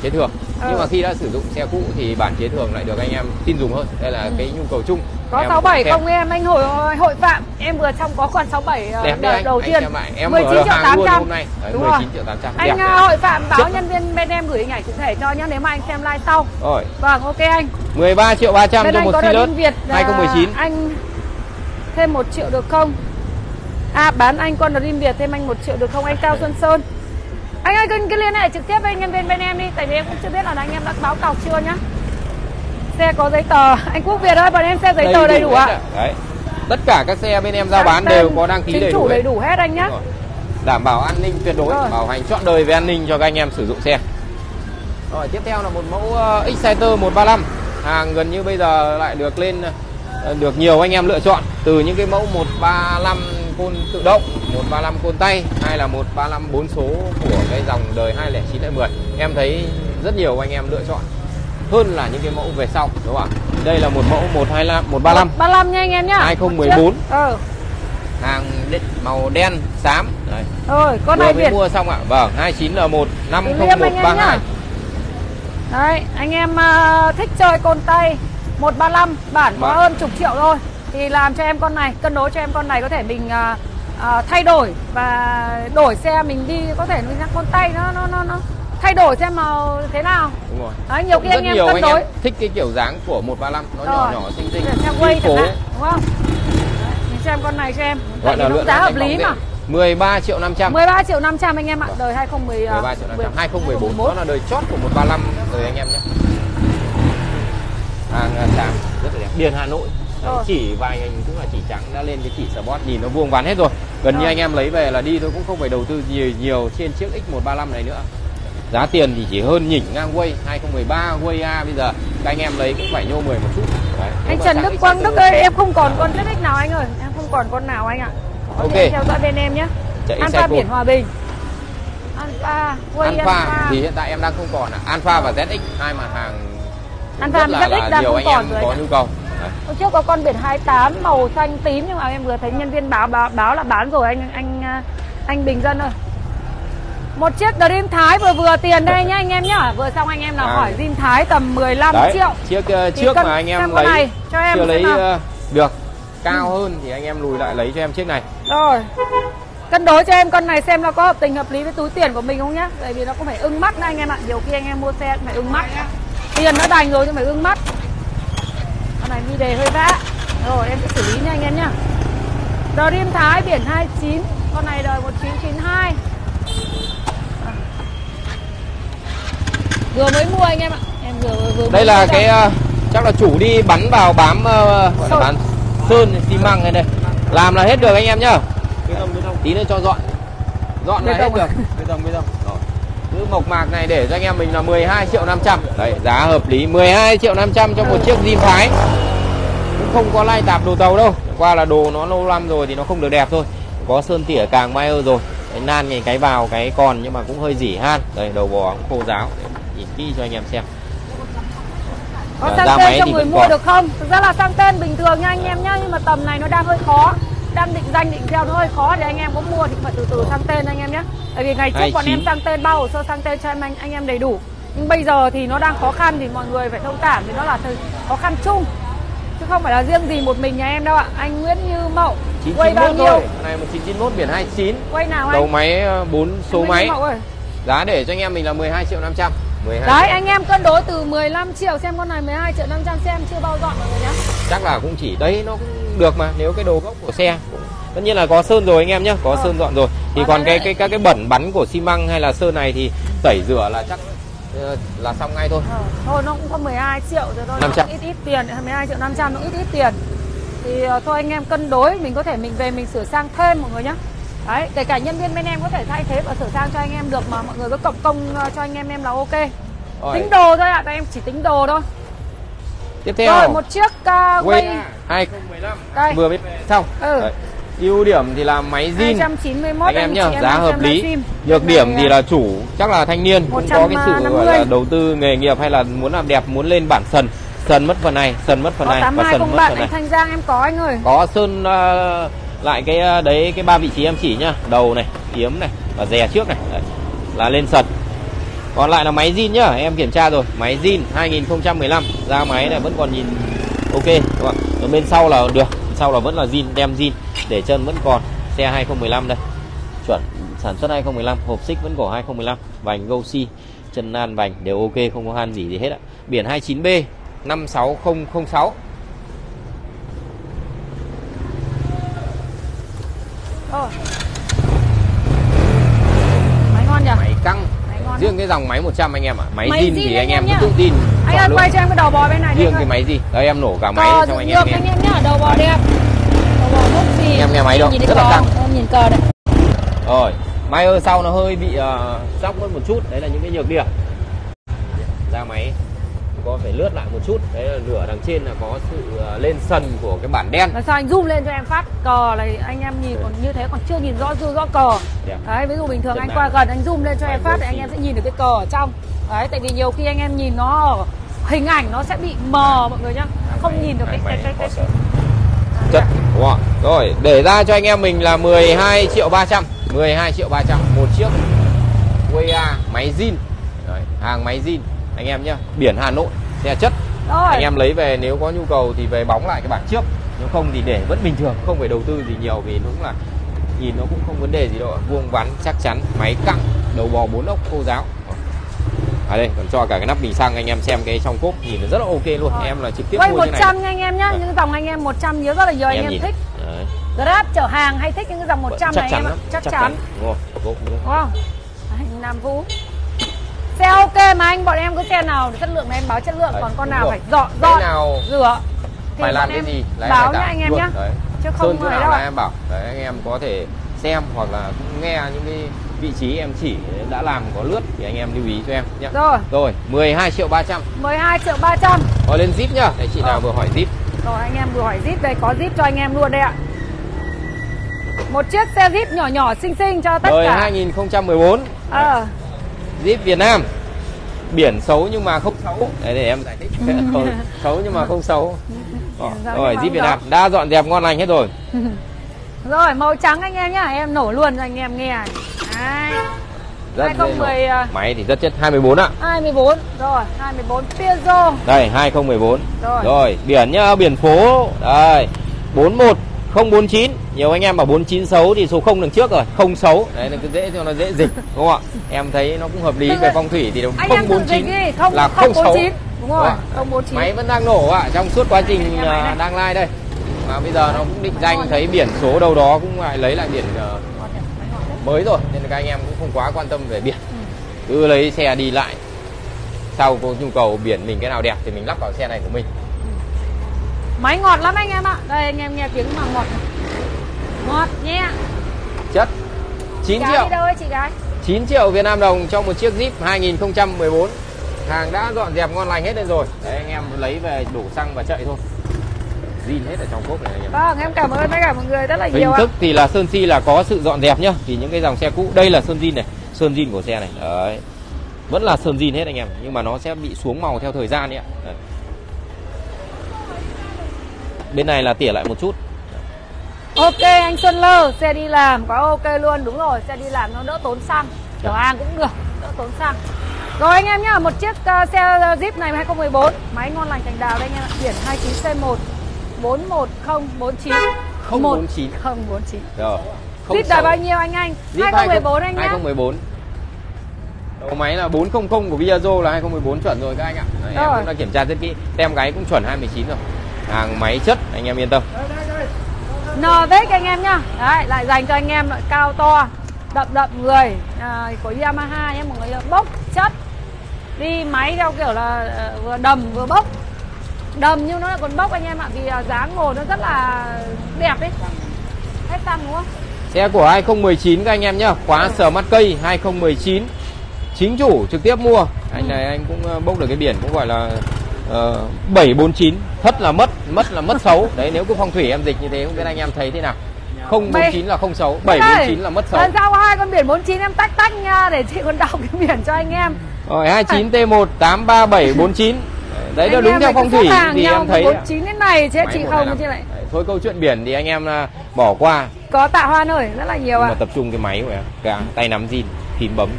chế thường. Nhưng mà khi đã sử dụng xe cũ thì bản chế thường lại được anh em tin dùng hơn. Đây là cái nhu cầu chung. Có 67 không em? Anh hội phạm em vừa trong có còn 67 đầu tiên. Em 19 triệu 800 hôm nay. Đấy, đúng 19 triệu 800. Anh hội phạm báo nhân viên bên em gửi hình ảnh cụ thể cho nhá, nếu mà anh xem live sau. Rồi. Vâng, ok anh. 13 triệu 300 cho một Seedot 2019. Anh thêm 1 triệu được không? À, bán anh con Dream Việt thêm anh 1 triệu được không anh Cao Xuân Sơn? Anh ơi, cứ liên hệ trực tiếp với nhân viên bên em đi, tại vì em cũng chưa biết là anh em đã báo cọc chưa nhá. Xe có giấy tờ. Anh Quốc Việt ơi, bọn em xe giấy tờ đầy đủ ạ. Đấy. Tất cả các xe bên em giao bán đều có đăng ký đầy đủ hết anh nhá. Đảm bảo an ninh tuyệt đối, bảo hành trọn đời về an ninh cho các anh em sử dụng xe. Rồi, tiếp theo là một mẫu Exciter 135. Hàng gần như bây giờ lại được lên được nhiều anh em lựa chọn, từ những cái mẫu 135 côn tự động, 135 côn tay, hay là 135 4 số của cái dòng đời 2009-2010. Em thấy rất nhiều anh em lựa chọn hơn là những cái mẫu về sau, đúng không ạ? Đây là một mẫu 135 nha anh em nhá. 2014. Hàng màu đen xám. Đấy. Rồi, con này Việt. Mua xong ạ. Vâng, 29L1 50132. Đấy, anh em thích chơi côn tay 135 bản có hơn 10 triệu thôi, thì làm cho em con này, cân đối cho em con này, có thể mình thay đổi và đổi xe mình đi, có thể mình con tay nó thay đổi xem màu thế nào. Đúng rồi. Đấy, nhiều khi anh em cân đối thích cái kiểu dáng của 135 nó nhỏ xinh xinh phố, đúng không? Đấy, mình xem con này cho em, gọi là lựa giá hợp lý mà. 13 triệu 500. 13 triệu 500 anh em ạ, đời 2014, đó là đời chót của 135 rồi anh em nhé. Hàng trắng rất là đẹp, biển Hà Nội. Chỉ vài hình cũng là chỉ trắng đã lên cái chỉ Sport, nhìn nó vuông vắn hết rồi, gần như anh em lấy về là đi thôi, cũng không phải đầu tư nhiều trên chiếc X135 này nữa. Giá tiền thì chỉ hơn nhỉnh ngang Way 2013 Way A bây giờ các anh em lấy cũng phải nhô 10 một chút. Đấy, anh Trần Đức Quang, Đức ơi, em không còn con ZX nào anh ơi, em không còn con nào anh ạ. Ok, theo dõi bên em nhé. Alpha biển Hòa Bình, Alpha thì hiện tại em đang không còn ạ. Alpha và ZX hai mặt hàng Alpha ZX đang không còn rồi, có nhu cầu. Hôm trước có con biển 28 màu xanh tím nhưng mà em vừa thấy nhân viên báo là bán rồi anh Bình Dân ơi. Một chiếc Dream Thái vừa tiền đây nhá anh em nhá. Vừa xong anh em nào hỏi Dream Thái tầm 15 đấy, triệu. Chiếc trước mà anh em lấy này, cho em chưa lấy được cao hơn thì anh em lùi lại lấy cho em chiếc này. Rồi. Cân đối cho em con này xem nó có hợp tình hợp lý với túi tiền của mình không nhá. Bởi vì nó cũng phải ưng mắt đấy anh em ạ. Nhiều khi anh em mua xe cũng phải ưng mắt. Tiền đã đành rồi nhưng phải ưng mắt. Con này mi đề hơi vã. Rồi em sẽ xử lý nha anh em nhá. Dream Thái biển 29, con này đời 1992. Vừa mới mua anh em ạ. Em vừa đây là cái chắc là chủ đi bắn vào bám gọi là bán sơn xi măng này đây. Làm là hết được anh em nhá. Tí nữa cho dọn là hết được. Bê tông. Cứ mộc mạc này để cho anh em mình là 12 triệu 500. Đấy, giá hợp lý 12 triệu 500 cho một chiếc Dream Thái. Cũng không có lai tạp đồ tàu đâu. Qua là đồ nó lâu năm rồi thì nó không được đẹp thôi. Có sơn tỉa càng Mayer rồi. Cái nan này cái vào cái còn nhưng mà cũng hơi dỉ han. Đây đầu bò cũng khô ráo. Nhìn kỹ cho anh em xem. Có sang tên cho người mua được không? Thực ra là sang tên bình thường nha anh em nhá. Nhưng mà tầm này nó đang hơi khó. Đang định danh định gieo nó hơi khó. Để anh em có mua thì phải từ sang tên anh em nhé. Tại vì ngày trước bọn em sang tên bao hồ sơ sang tên cho anh em đầy đủ. Nhưng bây giờ thì nó đang khó khăn thì mọi người phải thông cảm. Thì nó là khó khăn chung chứ không phải là riêng gì một mình nhà em đâu ạ. Anh Nguyễn Như Mậu, quay bao nhiêu? Này 1991 biển 29. Quay nào anh? Đầu máy 4 số máy. Giá để cho anh em mình là 12 triệu 500. Đấy anh em cân đối từ 15 triệu xem con này 12 triệu 500 xem chưa bao dọn mọi người nhá. Chắc là cũng chỉ đấy nó cũng được mà nếu cái đồ gốc của xe cũng... Tất nhiên là có sơn rồi anh em nhá, có sơn dọn rồi. Thì còn các cái bẩn bắn của xi măng hay là sơn này thì tẩy rửa là chắc là xong ngay thôi. Thôi nó cũng có 12 triệu rồi thôi. 500. Ít tiền, 12 triệu 500 nó ít tiền. Thì thôi anh em cân đối, mình có thể mình về mình sửa sang thêm mọi người nhá. Đấy, kể cả nhân viên bên em có thể thay thế và sửa sang cho anh em được mà mọi người có cộng công cho anh em là ok. Rồi. Tính đồ thôi ạ, tại em chỉ tính đồ thôi. Tiếp theo rồi, một chiếc Way 2015 đây. Vừa mới xong. Ưu điểm thì là máy zin 291 anh em nhá, giá hợp lý. Nhược điểm thì là chủ chắc là thanh niên cũng có cái sự gọi là đầu tư nghề nghiệp hay là muốn làm đẹp, muốn lên bản sần. Sần mất phần này, sần mất phần này và sần mất phần này. Anh Thanh Giang em có anh ơi. Có sơn lại cái đấy cái ba vị trí em chỉ nhá, đầu này, yếm này và dè trước này. Đấy, là lên sật. Còn lại là máy zin nhá, em kiểm tra rồi, máy zin 2015, ra máy này vẫn còn nhìn ok đúng không? Còn bên sau là được, sau là vẫn là zin, đem zin để chân vẫn còn. Xe 2015 đây. Chuẩn sản xuất 2015, hộp xích vẫn của 2015, vành Goxi, chân nan vành đều ok, không có han gì hết ạ. Biển 29B 56006. Máy ngon nhỉ? Máy căng. Riêng cái dòng máy 100 anh em ạ. Máy zin thì anh em cứ tự tin. Anh ơi quay cho em cái đầu bò bên này đi. Riêng cái máy gì? Đây em nổ cả máy cho anh em nhá. Đầu bò đẹp. Đầu bò mốc gì? Anh em nghe máy đâu? Rất là căng. Em nhìn cờ đây. Rồi, máy ở sau nó hơi bị dốc mất một chút, đấy là những cái nhược điểm. Ra máy có phải lướt lại một chút. Đấy là lửa đằng trên là có sự lên sần của cái bản đen. Là sao anh zoom lên cho em phát cờ này anh em nhìn còn như thế còn chưa nhìn rõ cờ. Đấy, ví dụ bình thường anh qua gần anh zoom lên cho em phát thì anh em sẽ nhìn được cái cờ ở trong. Đấy, tại vì nhiều khi anh em nhìn nó hình ảnh nó sẽ bị mờ mọi người nhá. Không nhìn được cái chất. Đúng không? Rồi, để ra cho anh em mình là 12 triệu 300, 12 triệu 300 một chiếc Way máy zin. Đấy, hàng máy zin anh em nhá, biển Hà Nội, xe chất. Rồi. Anh em lấy về nếu có nhu cầu thì về bóng lại cái bản trước, nếu không thì để vẫn bình thường, không phải đầu tư gì nhiều vì đúng là nhìn nó cũng không vấn đề gì đâu, vuông vắn chắc chắn, máy căng, đầu bò 4 ốc khô ráo. À đây còn cho cả cái nắp bình xăng anh em xem cái trong cốp nhìn nó rất là ok luôn. Rồi. Em là trực tiếp quay 100 anh em nhá, những dòng anh em 100 nhớ rất là nhiều anh em nhìn thích. Đấy. Grab chở hàng hay thích những cái dòng 100 chắc này em ạ, chắc chắn. Đúng không? Anh Nam Vũ. Xe ok mà anh, bọn em cứ xe nào chất lượng là em báo chất lượng. Đấy, còn con nào rồi. Phải dọn nào rửa thì phải làm cái gì là báo nhá anh em nhá. Chứ không phải đâu. Em bảo đấy, anh em có thể xem hoặc là cũng nghe những cái vị trí em chỉ đã làm có lướt thì anh em lưu ý cho em nhé. Rồi 12.300.000 12.300.000 rồi lên Zip nhá. Đấy chị nào vừa hỏi Zip. Rồi anh em vừa hỏi Zip đây, có Zip cho anh em luôn đây ạ. Một chiếc xe Zip nhỏ nhỏ xinh xinh cho tất cả. 2014 Zip Việt Nam. Biển xấu nhưng mà không xấu. Đấy để em giải thích. Xấu nhưng mà không xấu. Rồi Zip Việt Nam đã dọn dẹp ngon lành hết rồi. Rồi màu trắng anh em nhá, em nổ luôn cho anh em nghe. Đấy. 2010 máy thì rất chất. 24 ạ. 24 rồi, 24 Piaggio. Đây 2014. Rồi, biển nhá, biển phố. Đây. 41049. Nhiều anh em bảo 49 xấu thì số 0 đằng trước rồi, không xấu. Đấy là cứ dễ cho nó dễ dịch đúng không ạ? Em thấy nó cũng hợp lý về phong thủy thì 049 là không xấu. Đúng rồi. 049. Máy vẫn đang nổ ạ, trong suốt quá trình đang live đây. Mà bây giờ nó cũng định danh thấy biển số đâu đó cũng lại lấy lại biển mới rồi, nên là các anh em cũng không quá quan tâm về biển, cứ lấy xe đi lại sau có nhu cầu biển mình cái nào đẹp thì mình lắp vào xe này của mình. Máy ngọt lắm anh em ạ. Đây anh em nghe tiếng mà ngọt ngọt nhé. Chất 9 triệu đi đâu ấy, chị gái. 9 triệu Việt Nam đồng cho một chiếc Jeep 2014. Hàng đã dọn dẹp ngon lành hết lên rồi. Đấy anh em lấy về đổ xăng và chạy thôi, hết ở trong cốp này anh em. Vâng, em cảm ơn tất cả mọi người rất là nhiều. Hình thức thì là sơn si là có sự dọn dẹp nhá. Thì những cái dòng xe cũ, đây là sơn zin này, sơn zin của xe này. Đấy. Vẫn là sơn zin hết anh em, nhưng mà nó sẽ bị xuống màu theo thời gian đấy ạ. Đấy. Bên này là tỉa lại một chút. Ok anh Xuân Lơ, xe đi làm quá ok luôn, đúng rồi, xe đi làm nó đỡ tốn xăng. Chở hàng cũng được, đỡ tốn xăng. Rồi anh em nhá, một chiếc xe Jeep này 2014, máy ngon lành thành đào đây anh em ạ, biển 29C1. 41049 049 049 rồi. Zip đời bao nhiêu anh? 2014 anh nhá. 2014. Đầu máy là 400 của Piaggio là 2014 chuẩn rồi các anh ạ. Đấy, em cũng đã kiểm tra rất kỹ. Tem gáy cũng chuẩn 2019 rồi. Hàng máy chất anh em yên tâm. Nervix anh em nhá. Đấy, lại dành cho anh em loại cao to, đậm người của Yamaha nhé, một người bốc chất. Đi máy theo kiểu là vừa đầm vừa bốc. Đầm nhưng nó là còn bốc anh em ạ, vì dáng ngồi nó rất là đẹp đấy. Hết tăng đúng không? Xe của 2019 các anh em nhá, quá sờ mắt cây 2019. Chính chủ trực tiếp mua. Anh này anh cũng bốc được cái biển cũng gọi là 749, thất là mất xấu. Đấy nếu cứ phong thủy em dịch như thế không biết anh em thấy thế nào. 049 là không xấu, 749 là mất xấu. Lần sau hai con biển 49 em tách nha để chị còn đọc cái biển cho anh em. Rồi 29T1 83749. Đấy là đúng theo phong thủy thì em thấy 49 đến này chứ chị không chứ lại. Thôi câu chuyện biển thì anh em bỏ qua. Có Tạ Hoa ơi, rất là nhiều ạ. Mà tập trung cái máy của em, cả tay nắm zin, phím bấm.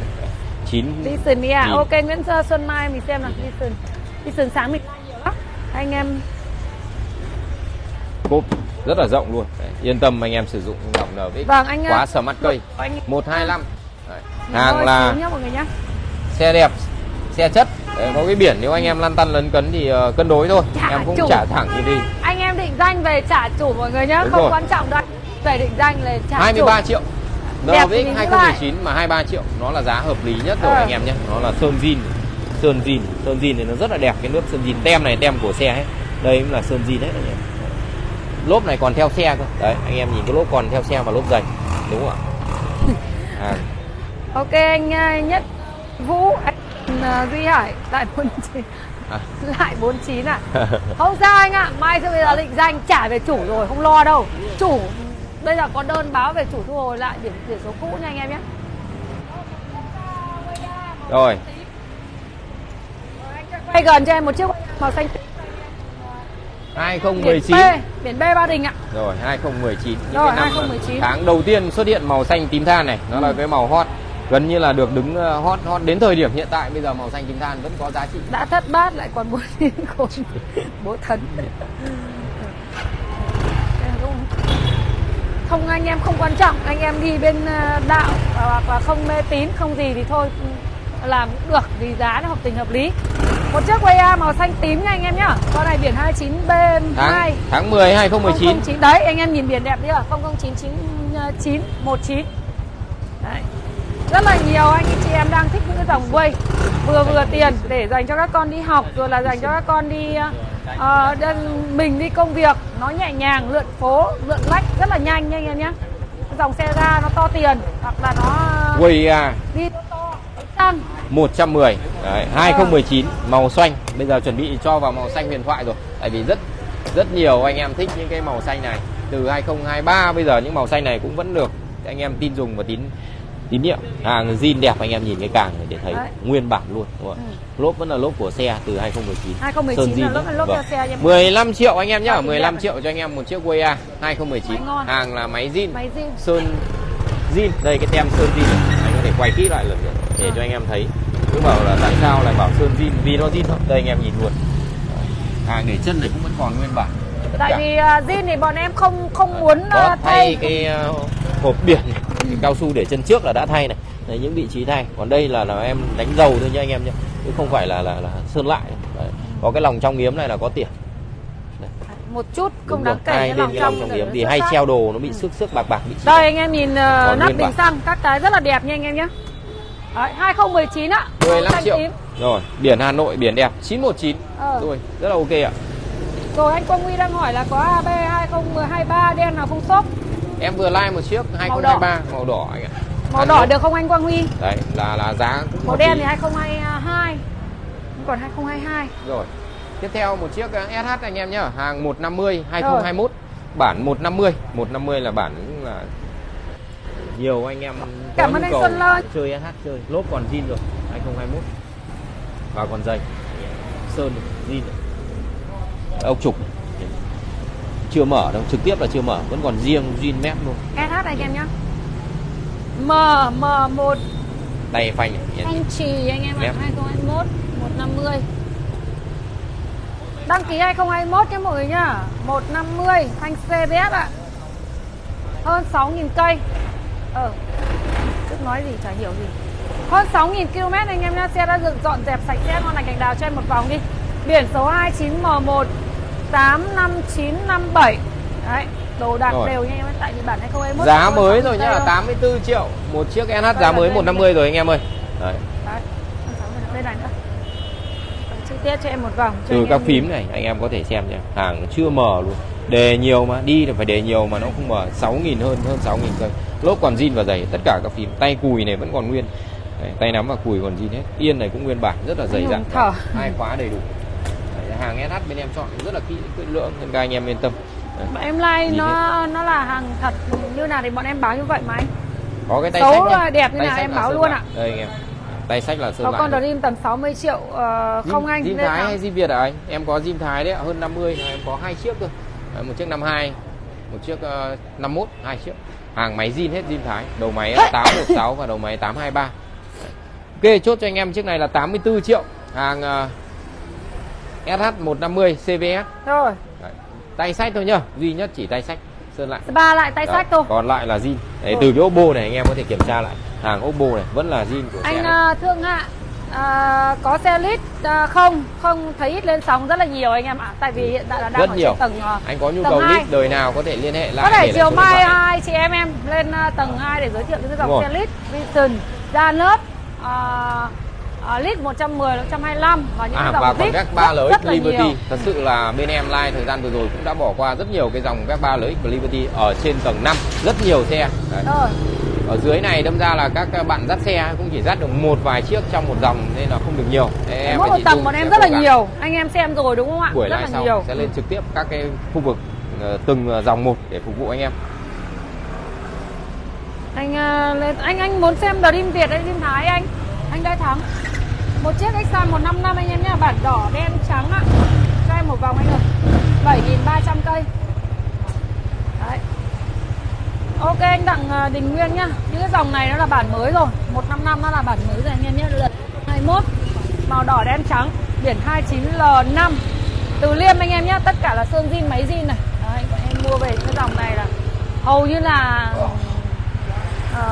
9. Vision ạ. Ok Nguyễn Sơ Xuân Mai mình xem là Vision. Vision sáng mình like nhiều lắm. Anh em cốp rất là rộng luôn. Đấy, yên tâm anh em sử dụng rộng Nervix. Vâng, anh quá sờ mắt cây. 125. Hàng là xe đẹp, xe chất. Đấy, có cái biển nếu anh em lăn tăn lấn cấn thì cân đối thôi, em cũng trả thẳng đi. Anh em định danh về trả chủ mọi người nhá, không quan trọng đâu. Về định danh là trả 23 triệu. Nervix 2019 mà 23 triệu nó là giá hợp lý nhất rồi anh em nhé. Nó là sơn zin thì nó rất là đẹp, cái lớp sơn zin tem này, tem của xe hết. Đây cũng là sơn zin hết anh em. Lốp này còn theo xe cơ. Đấy, anh em nhìn cái lốp còn theo xe và lốp dày. Đúng không ạ? Ok anh Nhất Vũ Duy Hải lại 49 lại 49 ạ. Không sao anh ạ, mai sẽ bây giờ định danh trả về chủ rồi, không lo đâu. Chủ bây giờ có đơn báo về chủ thu hồi lại biển số cũ nha anh em nhé. Rồi quay gần cho em một chiếc màu xanh 2019 biển B Ba Đình ạ. Rồi 2019 những cái năm 2019. Tháng đầu tiên xuất hiện màu xanh tím than này, nó là cái màu hot, gần như là được đứng hot đến thời điểm hiện tại. Bây giờ màu xanh tím than vẫn có giá trị. Đã thất bát lại còn muốn đến khốn bố thần. Không anh em không quan trọng, anh em đi bên đạo và không mê tín không gì thì thôi làm cũng được, vì giá nó hợp tình hợp lý. Một chiếc Way màu xanh tím nha anh em nhá. Con này biển 29B2 tháng 10 2019. Đấy anh em nhìn biển đẹp đi ạ. 009919. Đấy. Rất là nhiều anh chị em đang thích những cái dòng Way vừa tiền để dành cho các con đi học, rồi là dành cho các con đi mình đi công việc, nó nhẹ nhàng, lượn phố lượn lách rất là nhanh nha anh em nhé. dòng xe ga nó to tiền hoặc là nó đi to xăng 110 đấy, 2019 màu xanh. Bây giờ chuẩn bị cho vào màu xanh huyền thoại rồi, tại vì rất nhiều anh em thích những cái màu xanh này. Từ 2023 bây giờ những màu xanh này cũng vẫn được anh em tin dùng và tín nhiệm. Hàng zin đẹp, anh em nhìn cái càng để thấy đấy, nguyên bản luôn đúng không? Ừ. Lốp vẫn là lốp của xe từ 2019 sơn zin. Vâng. 15 triệu anh em nhá, 15 triệu cho anh em một chiếc Way 2019. Hàng là máy zin. Sơn zin. Đây cái tem sơn zin này. Anh có thể quay kỹ lại lần nữa để cho anh em thấy. Cứ bảo là tại sao lại bảo sơn zin, vì nó zin thôi. Đây anh em nhìn luôn. Hàng để chân này cũng vẫn còn nguyên bản. Tại vì zin thì bọn em không muốn thay cái hộp biển này. Cái cao su để chân trước là đã thay này. Đấy, những vị trí thay. Còn đây là em đánh dầu thôi nha anh em nhé, chứ không phải là sơn lại. Đấy. Có cái lòng trong yếm này là có tiền. Đấy. Một chút không đáng kể. Ai lên cái lòng trong yếm thì hay treo đồ nó bị xước bạc bạc. Đây anh em nhìn nắp bình xăng, các cái rất là đẹp nha anh em nhé. 2019 ạ. 15 triệu. Rồi, biển Hà Nội, biển đẹp 919. Rồi, rất là ok ạ. Rồi anh Quang Huy đang hỏi là có AB 2023 đen nào không shop? Em vừa like một chiếc 2023 màu đỏ anh ạ. Màu đỏ được không anh Quang Huy? Đấy là giá. Màu đen thì 2022. Còn 2022. Rồi. Tiếp theo một chiếc SH anh em nhá, hàng 150 2021. Bản 150, 150 là bản cũng là nhiều anh em. Cảm ơn anh Xuân Lơ. Chơi SH chơi, lốp còn zin rồi, 2021. Và còn dày. Sơn zin rồi. Ốc trục này. Chưa mở đâu, trực tiếp là chưa mở, vẫn còn riêng zin mép luôn. SH anh em nhá. M1 đầy phanh này. Anh Trì anh em ạ, 2021 150. Đăng ký 2021 nhé mọi người nhá. 150 phanh CBS ạ. Hơn 6.000 cây. Chút nói gì chả hiểu gì. Hơn 6.000 km anh em nhá, xe đã được dọn dẹp sạch sẽ, ngon lành cảnh đào cho em một vòng đi. Biển số 29M1 85957. Đấy, đồ đạc đều nha em ơi, tại vì bản 2021. Giá mới rồi nhá, là 84 triệu một chiếc SH, giá mới 150 rồi anh em ơi. Đấy. Đây này nữa. Chi tiết cho em một vòng. Từ các phím này anh em có thể xem nha, hàng chưa mở luôn. Đề nhiều mà, đi là phải đề nhiều mà nó không mở. 6.000 hơn 6.000 rồi. Lốp còn zin và dày, tất cả các phím, tay cùi này vẫn còn nguyên. Đấy, tay nắm và cùi còn zin hết. Yên này cũng nguyên bản, rất là dày dặn. Hai khóa đầy đủ. Hàng SH bên em chọn rất là kỹ lưỡng nên các anh em yên tâm. Đấy. Bọn em like nó là hàng thật như nào thì bọn em báo như vậy mà anh. Có cái tay xách là đẹp như nào em báo luôn ạ. Đây anh em. Tay xách là sơn lại. Có con Dream tầm 60 triệu không anh? Dream Thái hay Dream Việt à anh? Em có Dream Thái đấy, hơn 50 em có 2 chiếc cơ. Một chiếc 52, một chiếc 51, 2 chiếc. Hàng máy zin hết Dream Thái, đầu máy 816 và đầu máy 823. Đấy. Ok, chốt cho anh em chiếc này là 84 triệu. Hàng SH150 CVS. Rồi. Đấy. Tay sách thôi nhá, duy nhất chỉ tay sách sơn lại. Ba lại tay sách thôi. Còn lại là zin. Đấy, từ cái Oppo này anh em có thể kiểm tra lại. Hàng Oppo này vẫn là zin của anh xe. Anh Thương Hạ có xe Lead không thấy ít lên sóng rất là nhiều anh em ạ. Tại vì hiện tại là đang rất ở nhiều. Tầng anh có nhu cầu Lead đời nào có thể liên hệ lại. Có thể chiều mai hai chị em lên tầng 2 để giới thiệu những dòng xe Lead, Vision, ra lớp Lead 110, 125 và những dòng và còn Vec 3 lưỡi Liberty nhiều. Thật sự là bên em live thời gian vừa rồi cũng đã bỏ qua rất nhiều cái dòng Vec 3 lưỡi Liberty ở trên tầng 5, rất nhiều xe. Đấy. Ở dưới này đâm ra là các bạn dắt xe cũng chỉ dắt được một vài chiếc trong một dòng nên là không được nhiều. Mỗi một tầng bọn em rất là nhiều. Anh em xem rồi đúng không ạ? Buổi live sau nhiều. Sẽ lên trực tiếp các cái khu vực từng dòng một để phục vụ anh em. Anh muốn xem Dream Việt hay Dream Thái anh? Anh Đại Thắng. Một chiếc X-Sai 155 anh em nhé, bản đỏ đen trắng ạ. Cho em một vòng anh ơi, 7.300 cây. Đấy. Ok anh Đặng Đình Nguyên nhá. Những cái dòng này nó là bản mới rồi, 155 nó là bản mới rồi anh em nhé, lần 21. Màu đỏ đen trắng, biển 29L5 Từ Liêm anh em nhé, tất cả là sơn zin, máy zin này. Đấy, em mua về cái dòng này là hầu như là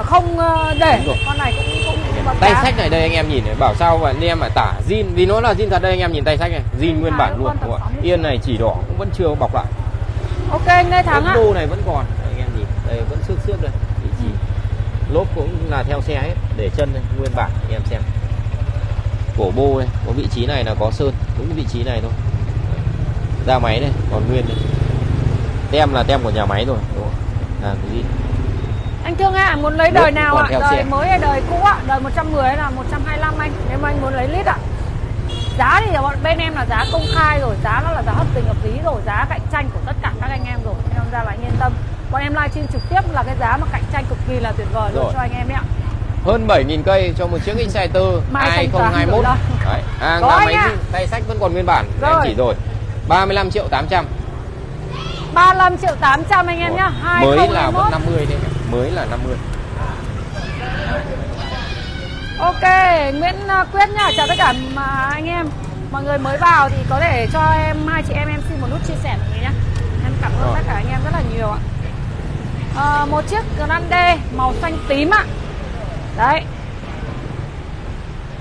không để con này cũng tay sách này. Đây anh em nhìn này, bảo sao và anh em phải tả zin vì nó là zin thật. Đây anh em nhìn tay sách này zin nguyên bản luôn. Yên này chỉ đỏ cũng vẫn chưa bọc lại. Ok anh Lê Thắng ạ. Đô này vẫn còn, đây, anh em nhìn đây vẫn xước đây, vị trí lốp cũng là theo xe hết, để chân đây, nguyên bản anh em xem. Cổ bô này có vị trí này là có sơn, đúng vị trí này thôi. Da máy này còn nguyên đây. Tem là tem của nhà máy rồi đúng không? À cái gì Anh Thương à, muốn lấy đời nào ạ? Đời mới hay đời cũ ạ? Đời 110 hay là 125 anh? Nếu mà anh muốn lấy Lead ạ. Giá thì bọn bên em là giá công khai rồi, giá nó là giá hợp tình hợp lý rồi, giá cạnh tranh của tất cả các anh em rồi. Nên ra là anh yên tâm. Bọn em livestream trực tiếp là cái giá mà cạnh tranh cực kỳ là tuyệt vời rồi cho anh em ạ. Hơn 7.000 cây cho một chiếc Exciter 2021. Đấy, hàng năm anh tay sách vẫn còn nguyên bản. Rồi. Em chỉ rồi 35.800.000. 35.800.000 anh em nhá. Mới là 50 đấy. Mới là 50. Ok, Nguyễn Quyết nhá, chào tất cả anh em. Mọi người mới vào thì có thể cho em, hai chị em xin một nút chia sẻ mọi người nhá. Em cảm ơn tất cả anh em rất là nhiều ạ. Một chiếc Grande màu xanh tím ạ. Đấy.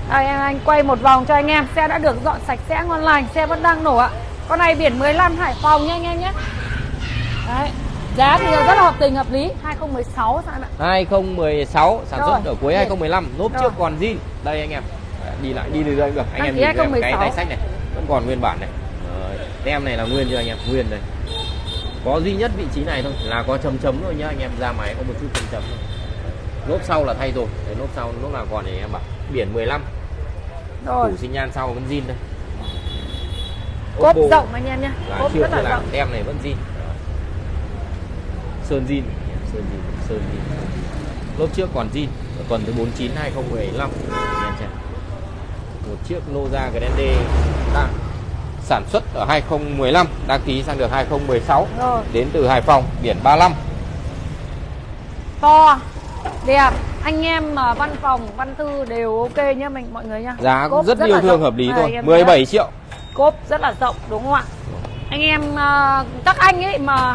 Đây, anh quay một vòng cho anh em. Xe đã được dọn sạch sẽ ngon lành, xe vẫn đang nổ ạ. Con này biển 15 Hải Phòng nha anh em nhé. Đấy. Giá thì rất là hợp tình hợp lý. 2016 sao em ạ? 2016 sản xuất ở cuối 2015, nốp trước còn zin. Đây anh em. Đi lại đi được anh em nhìn em, cái tay sách này vẫn còn nguyên bản này. Rồi. Tem này là nguyên chưa anh em? Nguyên đây. Có duy nhất vị trí này thôi là có chấm chấm thôi nhá anh em, ra máy có một chút chấm chấm. Lốp sau là thay rồi, cái lốp sau lốp nào còn thì em bảo biển 15. Rồi. Phủ xi nhan sau vẫn zin đây. Cốp rộng anh em nhá. Cốp rất là rộng. Tem này vẫn zin. Sơn zin, lốp trước còn zin, tuần thứ 49 2015. Một chiếc Nozza Grande đang sản xuất ở 2015, đăng ký sang được 2016. Rồi. Đến từ Hải Phòng, biển 35. To, đẹp, anh em mà văn phòng, văn thư đều ok nhá mình mọi người nhá. Giá cũng rất yêu thương, hợp lý thôi, 17 triệu. Cốp rất là rộng đúng không ạ? Anh em các anh ấy mà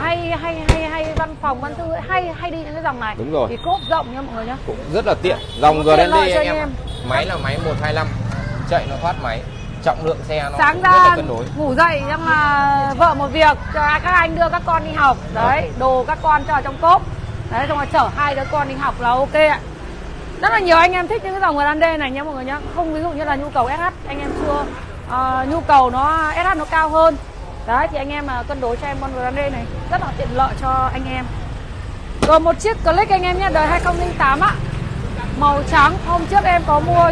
hay văn phòng văn thư ấy, hay đi những cái dòng này. Đúng rồi. Thì cốp rộng nha mọi người nhá. Cũng rất là tiện. Dòng Grande anh em. Máy là máy 125. Chạy nó thoát máy. Trọng lượng xe nó sáng ra rất là cân đối. Ngủ dậy nhưng mà vợ một việc, các anh đưa các con đi học. Đấy, đồ các con cho trong cốp. Đấy, xong rồi chở hai đứa con đi học là ok ạ. Rất là nhiều anh em thích những cái dòng Grande này nha mọi người nhá. Không, ví dụ như là nhu cầu SH anh em chưa nhu cầu nó SH nó cao hơn. Đấy thì anh em mà cân đối cho em con Grande này rất là tiện lợi cho anh em. Rồi một chiếc Click anh em nhé, đời 2008 ạ. Màu trắng, hôm trước em có mua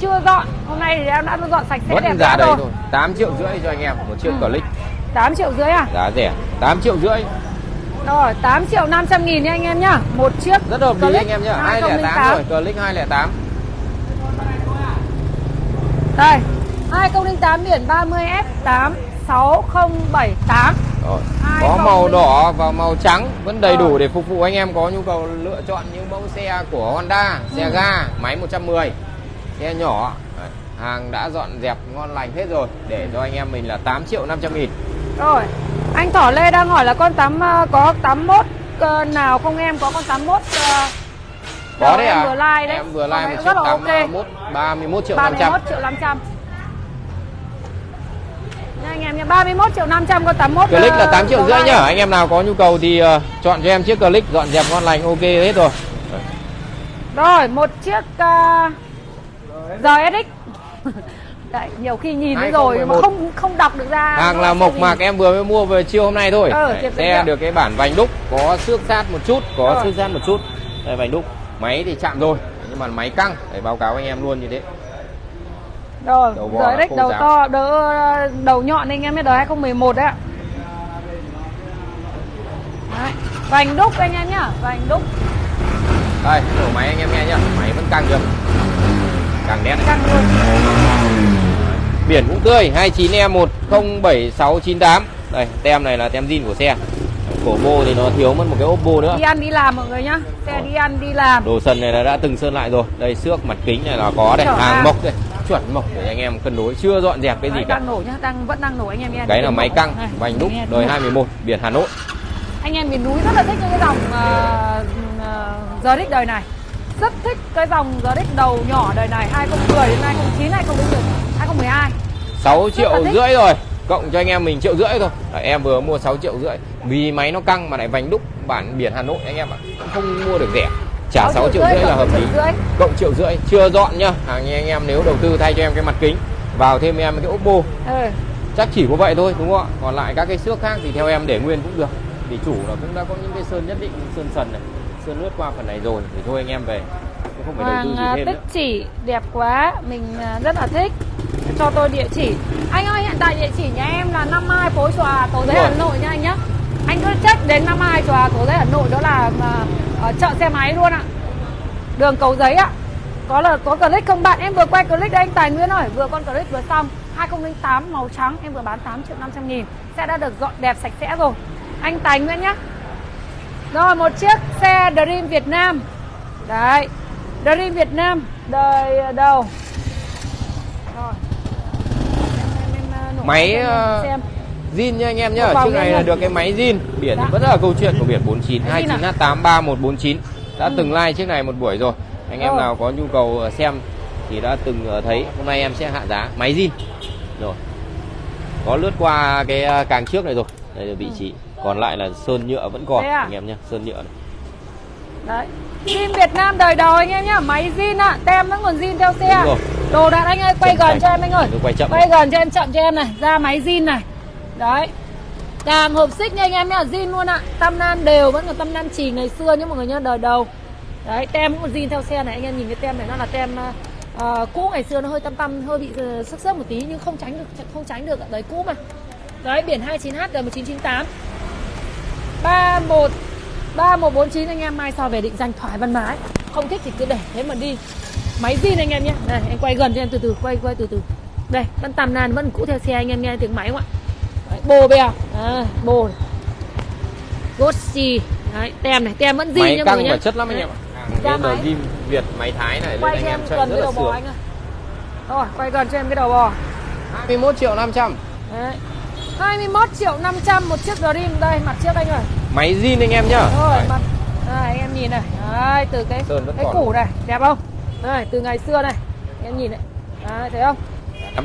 chưa dọn, hôm nay thì em đã dọn sạch sẽ đẹp giá rồi. 8,5 triệu cho anh em một chiếc Click. 8,5 triệu à? Giá rẻ, 8,5 triệu. Rồi, 8,5 triệu nha anh em nhá. Một chiếc rất hợp lý anh em nhá. 208 rồi, Click 208. Đây. 2008 biển 30F86078. Có màu đỏ và màu trắng vẫn đầy đủ để phục vụ anh em có nhu cầu lựa chọn những mẫu xe của Honda, xe ga, máy 110, xe nhỏ. Hàng đã dọn dẹp ngon lành hết rồi, để cho anh em mình là 8,5 triệu. Rồi, anh Thỏ Lê đang hỏi là con có 81 nào không em, có con 81 có đấy à? Em vừa like một chiếc 81 31 triệu 500. Anh em nhé, 31 triệu 500 con 81. Click là 8,5 triệu nhá. Anh em nào có nhu cầu thì chọn cho em chiếc Click dọn dẹp ngon lành ok hết rồi. Rồi một chiếc ZRX. Đấy, nhiều khi nhìn nó rồi mà không đọc được ra. Hàng là mộc mạc em vừa mới mua về chiều hôm nay thôi. Xe được cái bản vành đúc, có xước sát một chút, Đây vành đúc, máy thì chạm rồi nhưng mà máy căng, để báo cáo anh em luôn như thế. Rồi, ZRX đầu to, đầu nhọn anh em biết, đời 2011 đấy ạ. Đấy, vành đúc anh em nhá, vành đúc. Đây, nổ máy anh em nghe nhá, máy vẫn căng được. Càng đen đấy. Căng luôn. Biển cũng tươi, 29E107698. Đây, tem này là tem zin của xe. Cổ bô thì nó thiếu mất một cái ốp bô nữa. Đi ăn đi làm mọi người nhá. Xe đi ăn đi làm. Đồ sần này là đã từng sơn lại rồi. Đây, xước mặt kính này là có đây, hàng mộc đây. Chuẩn mộc để anh em cân đối, chưa dọn dẹp cái gì cả. Đang nổ nhá, vẫn đang nổ anh em nhé. Cái là máy căng, vành đúc, đời 21, biển Hà Nội. Anh em miền núi rất là thích những cái dòng ZRX đời này. Rất thích cái dòng ZRX đầu nhỏ đời này, 2010 đến 2009, 2012. 6,5 triệu rồi, cộng cho anh em mình 1,5 triệu thôi. Đấy, em vừa mua 6,5 triệu. Vì máy nó căng mà lại vành đúc bản biển Hà Nội anh em ạ. Không mua được rẻ. Trả 6,5 triệu là hợp lý, cộng 1,5 triệu chưa dọn nhá. Hàng anh em nếu đầu tư thay cho em cái mặt kính, vào thêm em cái ốp bô, chắc chỉ có vậy thôi đúng không ạ? Còn lại các cái xước khác thì theo em để nguyên cũng được, vì chủ là cũng đã có những cái sơn nhất định, sơn sần này, sơ lướt qua phần này rồi thì thôi anh em về, không phải Hoàng đầu tư gì thêm. Hoàng Tích Chỉ đẹp quá, mình rất là thích. Cho tôi địa chỉ. Anh ơi, hiện tại địa chỉ nhà em là Năm Mai, Phố Chùa, Cầu Giấy, Hà Nội nha anh nhé. Anh cứ check đến Năm Mai, Chùa, Cầu Giấy, Hà Nội, đó là ở chợ xe máy luôn ạ. Đường Cầu Giấy ạ. Có là có Click không bạn? Em vừa quay Click đây anh Tài Nguyên ơi, vừa con Click vừa xong. 2008 màu trắng em vừa bán 8.500.000. Xe đã được dọn đẹp sạch sẽ rồi. Anh Tài Nguyên nhé. Rồi một chiếc xe Dream Việt Nam. Đấy. Dream Việt Nam đời đầu. Rồi. Máy zin nha anh em nhá. Chiếc này là được cái máy zin. Biển vẫn là câu chuyện của biển 4929H83149. Đã từng like chiếc này một buổi rồi. Anh em nào có nhu cầu xem thì đã từng thấy. Hôm nay em sẽ hạ giá máy zin. Rồi. Có lướt qua cái càng trước này rồi. Đây là vị trí. Còn lại là sơn nhựa vẫn còn anh em nhá, sơn nhựa này. Đấy. Zin Việt Nam đời đầu anh em nhá, máy zin ạ, tem vẫn còn zin theo xe. Đồ đạc anh ơi, quay gần cho em anh ơi. Quay gần cho em, chậm cho em này, ra máy zin này. Đấy. Càng hộp xích nha anh em nhá, zin luôn ạ. Tăm nan đều vẫn còn tăm nan chỉ ngày xưa nhá mọi người nhá, đời đầu. Đấy, tem vẫn còn zin theo xe này, anh em nhìn cái tem này nó là tem cũ ngày xưa, nó hơi tăm tăm, hơi bị xước xước một tí nhưng không tránh được đấy, cũ mà. Đấy, biển 29H1998. 3149 anh em, mai sau về định danh thoải văn mái. Không thích thì cứ để thế mà đi. Máy zin anh em nhé. Đây, em quay gần cho em từ từ, quay từ từ. Đây, vẫn tầm nàn vẫn cũ theo xe anh em nghe tiếng máy không ạ? Đấy, bồ bè. À, bồ. Gossi. Đấy, tem này, tem vẫn zin nha mọi người nhá. Chất lắm anh em ạ. Ra máy zin Việt máy Thái này, quay cho em gần cái đầu bò anh ơi. Rồi, quay gần cho em cái đầu bò. 21.500.000. Đấy. 21.500.000 một chiếc Dream đây, mặt trước anh ơi. Máy zin anh em nhá. Rồi, mặt. Đây, anh em nhìn này. Đấy, từ cái củ này, đẹp không? Đây, từ ngày xưa này. Anh em nhìn này. Đấy, thấy không?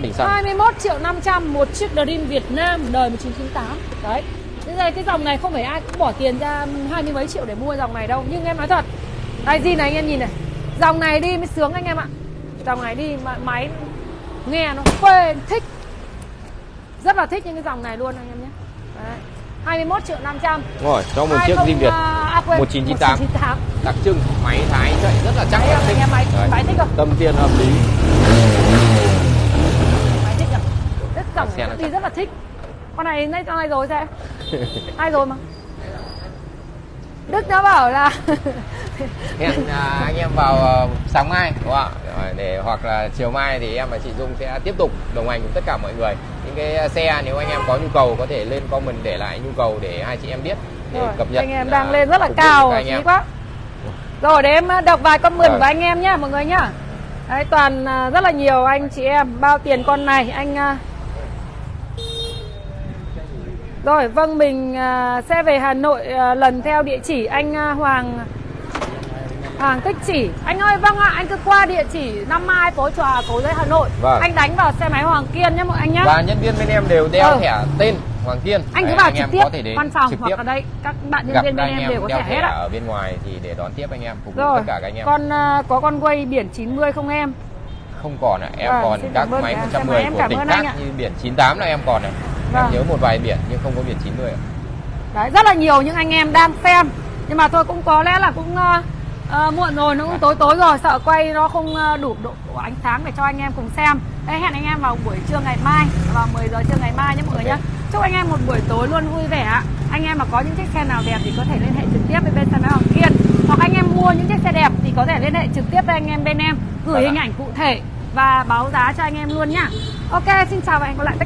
21.500.000 một chiếc Dream Việt Nam đời 1998. Đấy. Thế này cái dòng này không phải ai cũng bỏ tiền ra 20 mấy triệu để mua dòng này đâu, nhưng em nói thật. Đây zin này anh em nhìn này. Dòng này đi mới sướng anh em ạ. Dòng này đi mà máy nghe nó quên thích. Rất là thích những cái dòng này luôn anh em nhé. Đấy. 21.500.000. Rồi, cho một chiếc Dream Việt 1998. Đặc trưng máy Thái chạy rất là chắc. Anh em máy thích không? Tâm tiền hợp lý. Máy thích nhỉ? Rất dòng này đi chắc. Rất là thích. Con này lấy cho ai rồi sẽ? Ai rồi mà? Đức đã bảo là hẹn anh em vào sáng mai đúng không ạ? Để hoặc là chiều mai thì em và chị Dung sẽ tiếp tục đồng hành cùng tất cả mọi người. Những cái xe nếu anh em có nhu cầu có thể lên comment để lại nhu cầu để hai chị em biết để rồi, cập nhật. Anh em đang lên rất là cao anh em. Quá. Rồi để em đọc vài comment của anh em nhé mọi người nhá. Đấy, toàn rất là nhiều anh chị em. Bao tiền con này anh? Rồi, vâng, mình sẽ về Hà Nội lần theo địa chỉ anh Hoàng Tích Chỉ. Anh ơi, vâng ạ, anh cứ qua địa chỉ Năm Mai, Phố Chùa, Cầu Giấy, Hà Nội. Vâng. Anh đánh vào xe máy Hoàng Kiên nhé mọi anh nhé. Và nhân viên bên em đều đeo thẻ tên Hoàng Kiên. Anh cứ vào trực tiếp văn phòng hoặc ở đây. Các bạn nhân viên bên em đều có thẻ hết ạ. Ở bên ngoài thì để đón tiếp anh em, phục vụ tất cả các anh em. Con có con Way biển 90 không em? Không còn ạ, em còn các máy 110 của tỉnh khác như biển 98 là em còn này. Vâng. Em nhớ một vài biển nhưng không có biển 90 ạ. Đấy, rất là nhiều những anh em đang xem. Nhưng mà thôi cũng có lẽ là cũng muộn rồi, nó cũng tối rồi. Sợ quay nó không đủ độ ánh sáng để cho anh em cùng xem. Đấy, hẹn anh em vào buổi trưa ngày mai, vào 10 giờ trưa ngày mai nhé mọi người nhé. Chúc anh em một buổi tối luôn vui vẻ ạ. Anh em mà có những chiếc xe nào đẹp thì có thể liên hệ trực tiếp với bên xe máy Hoàng Kiên. Hoặc anh em mua những chiếc xe đẹp thì có thể liên hệ trực tiếp với anh em bên em. Gửi hình ảnh cụ thể và báo giá cho anh em luôn nhá. Ok, xin chào và hẹn gặp lại.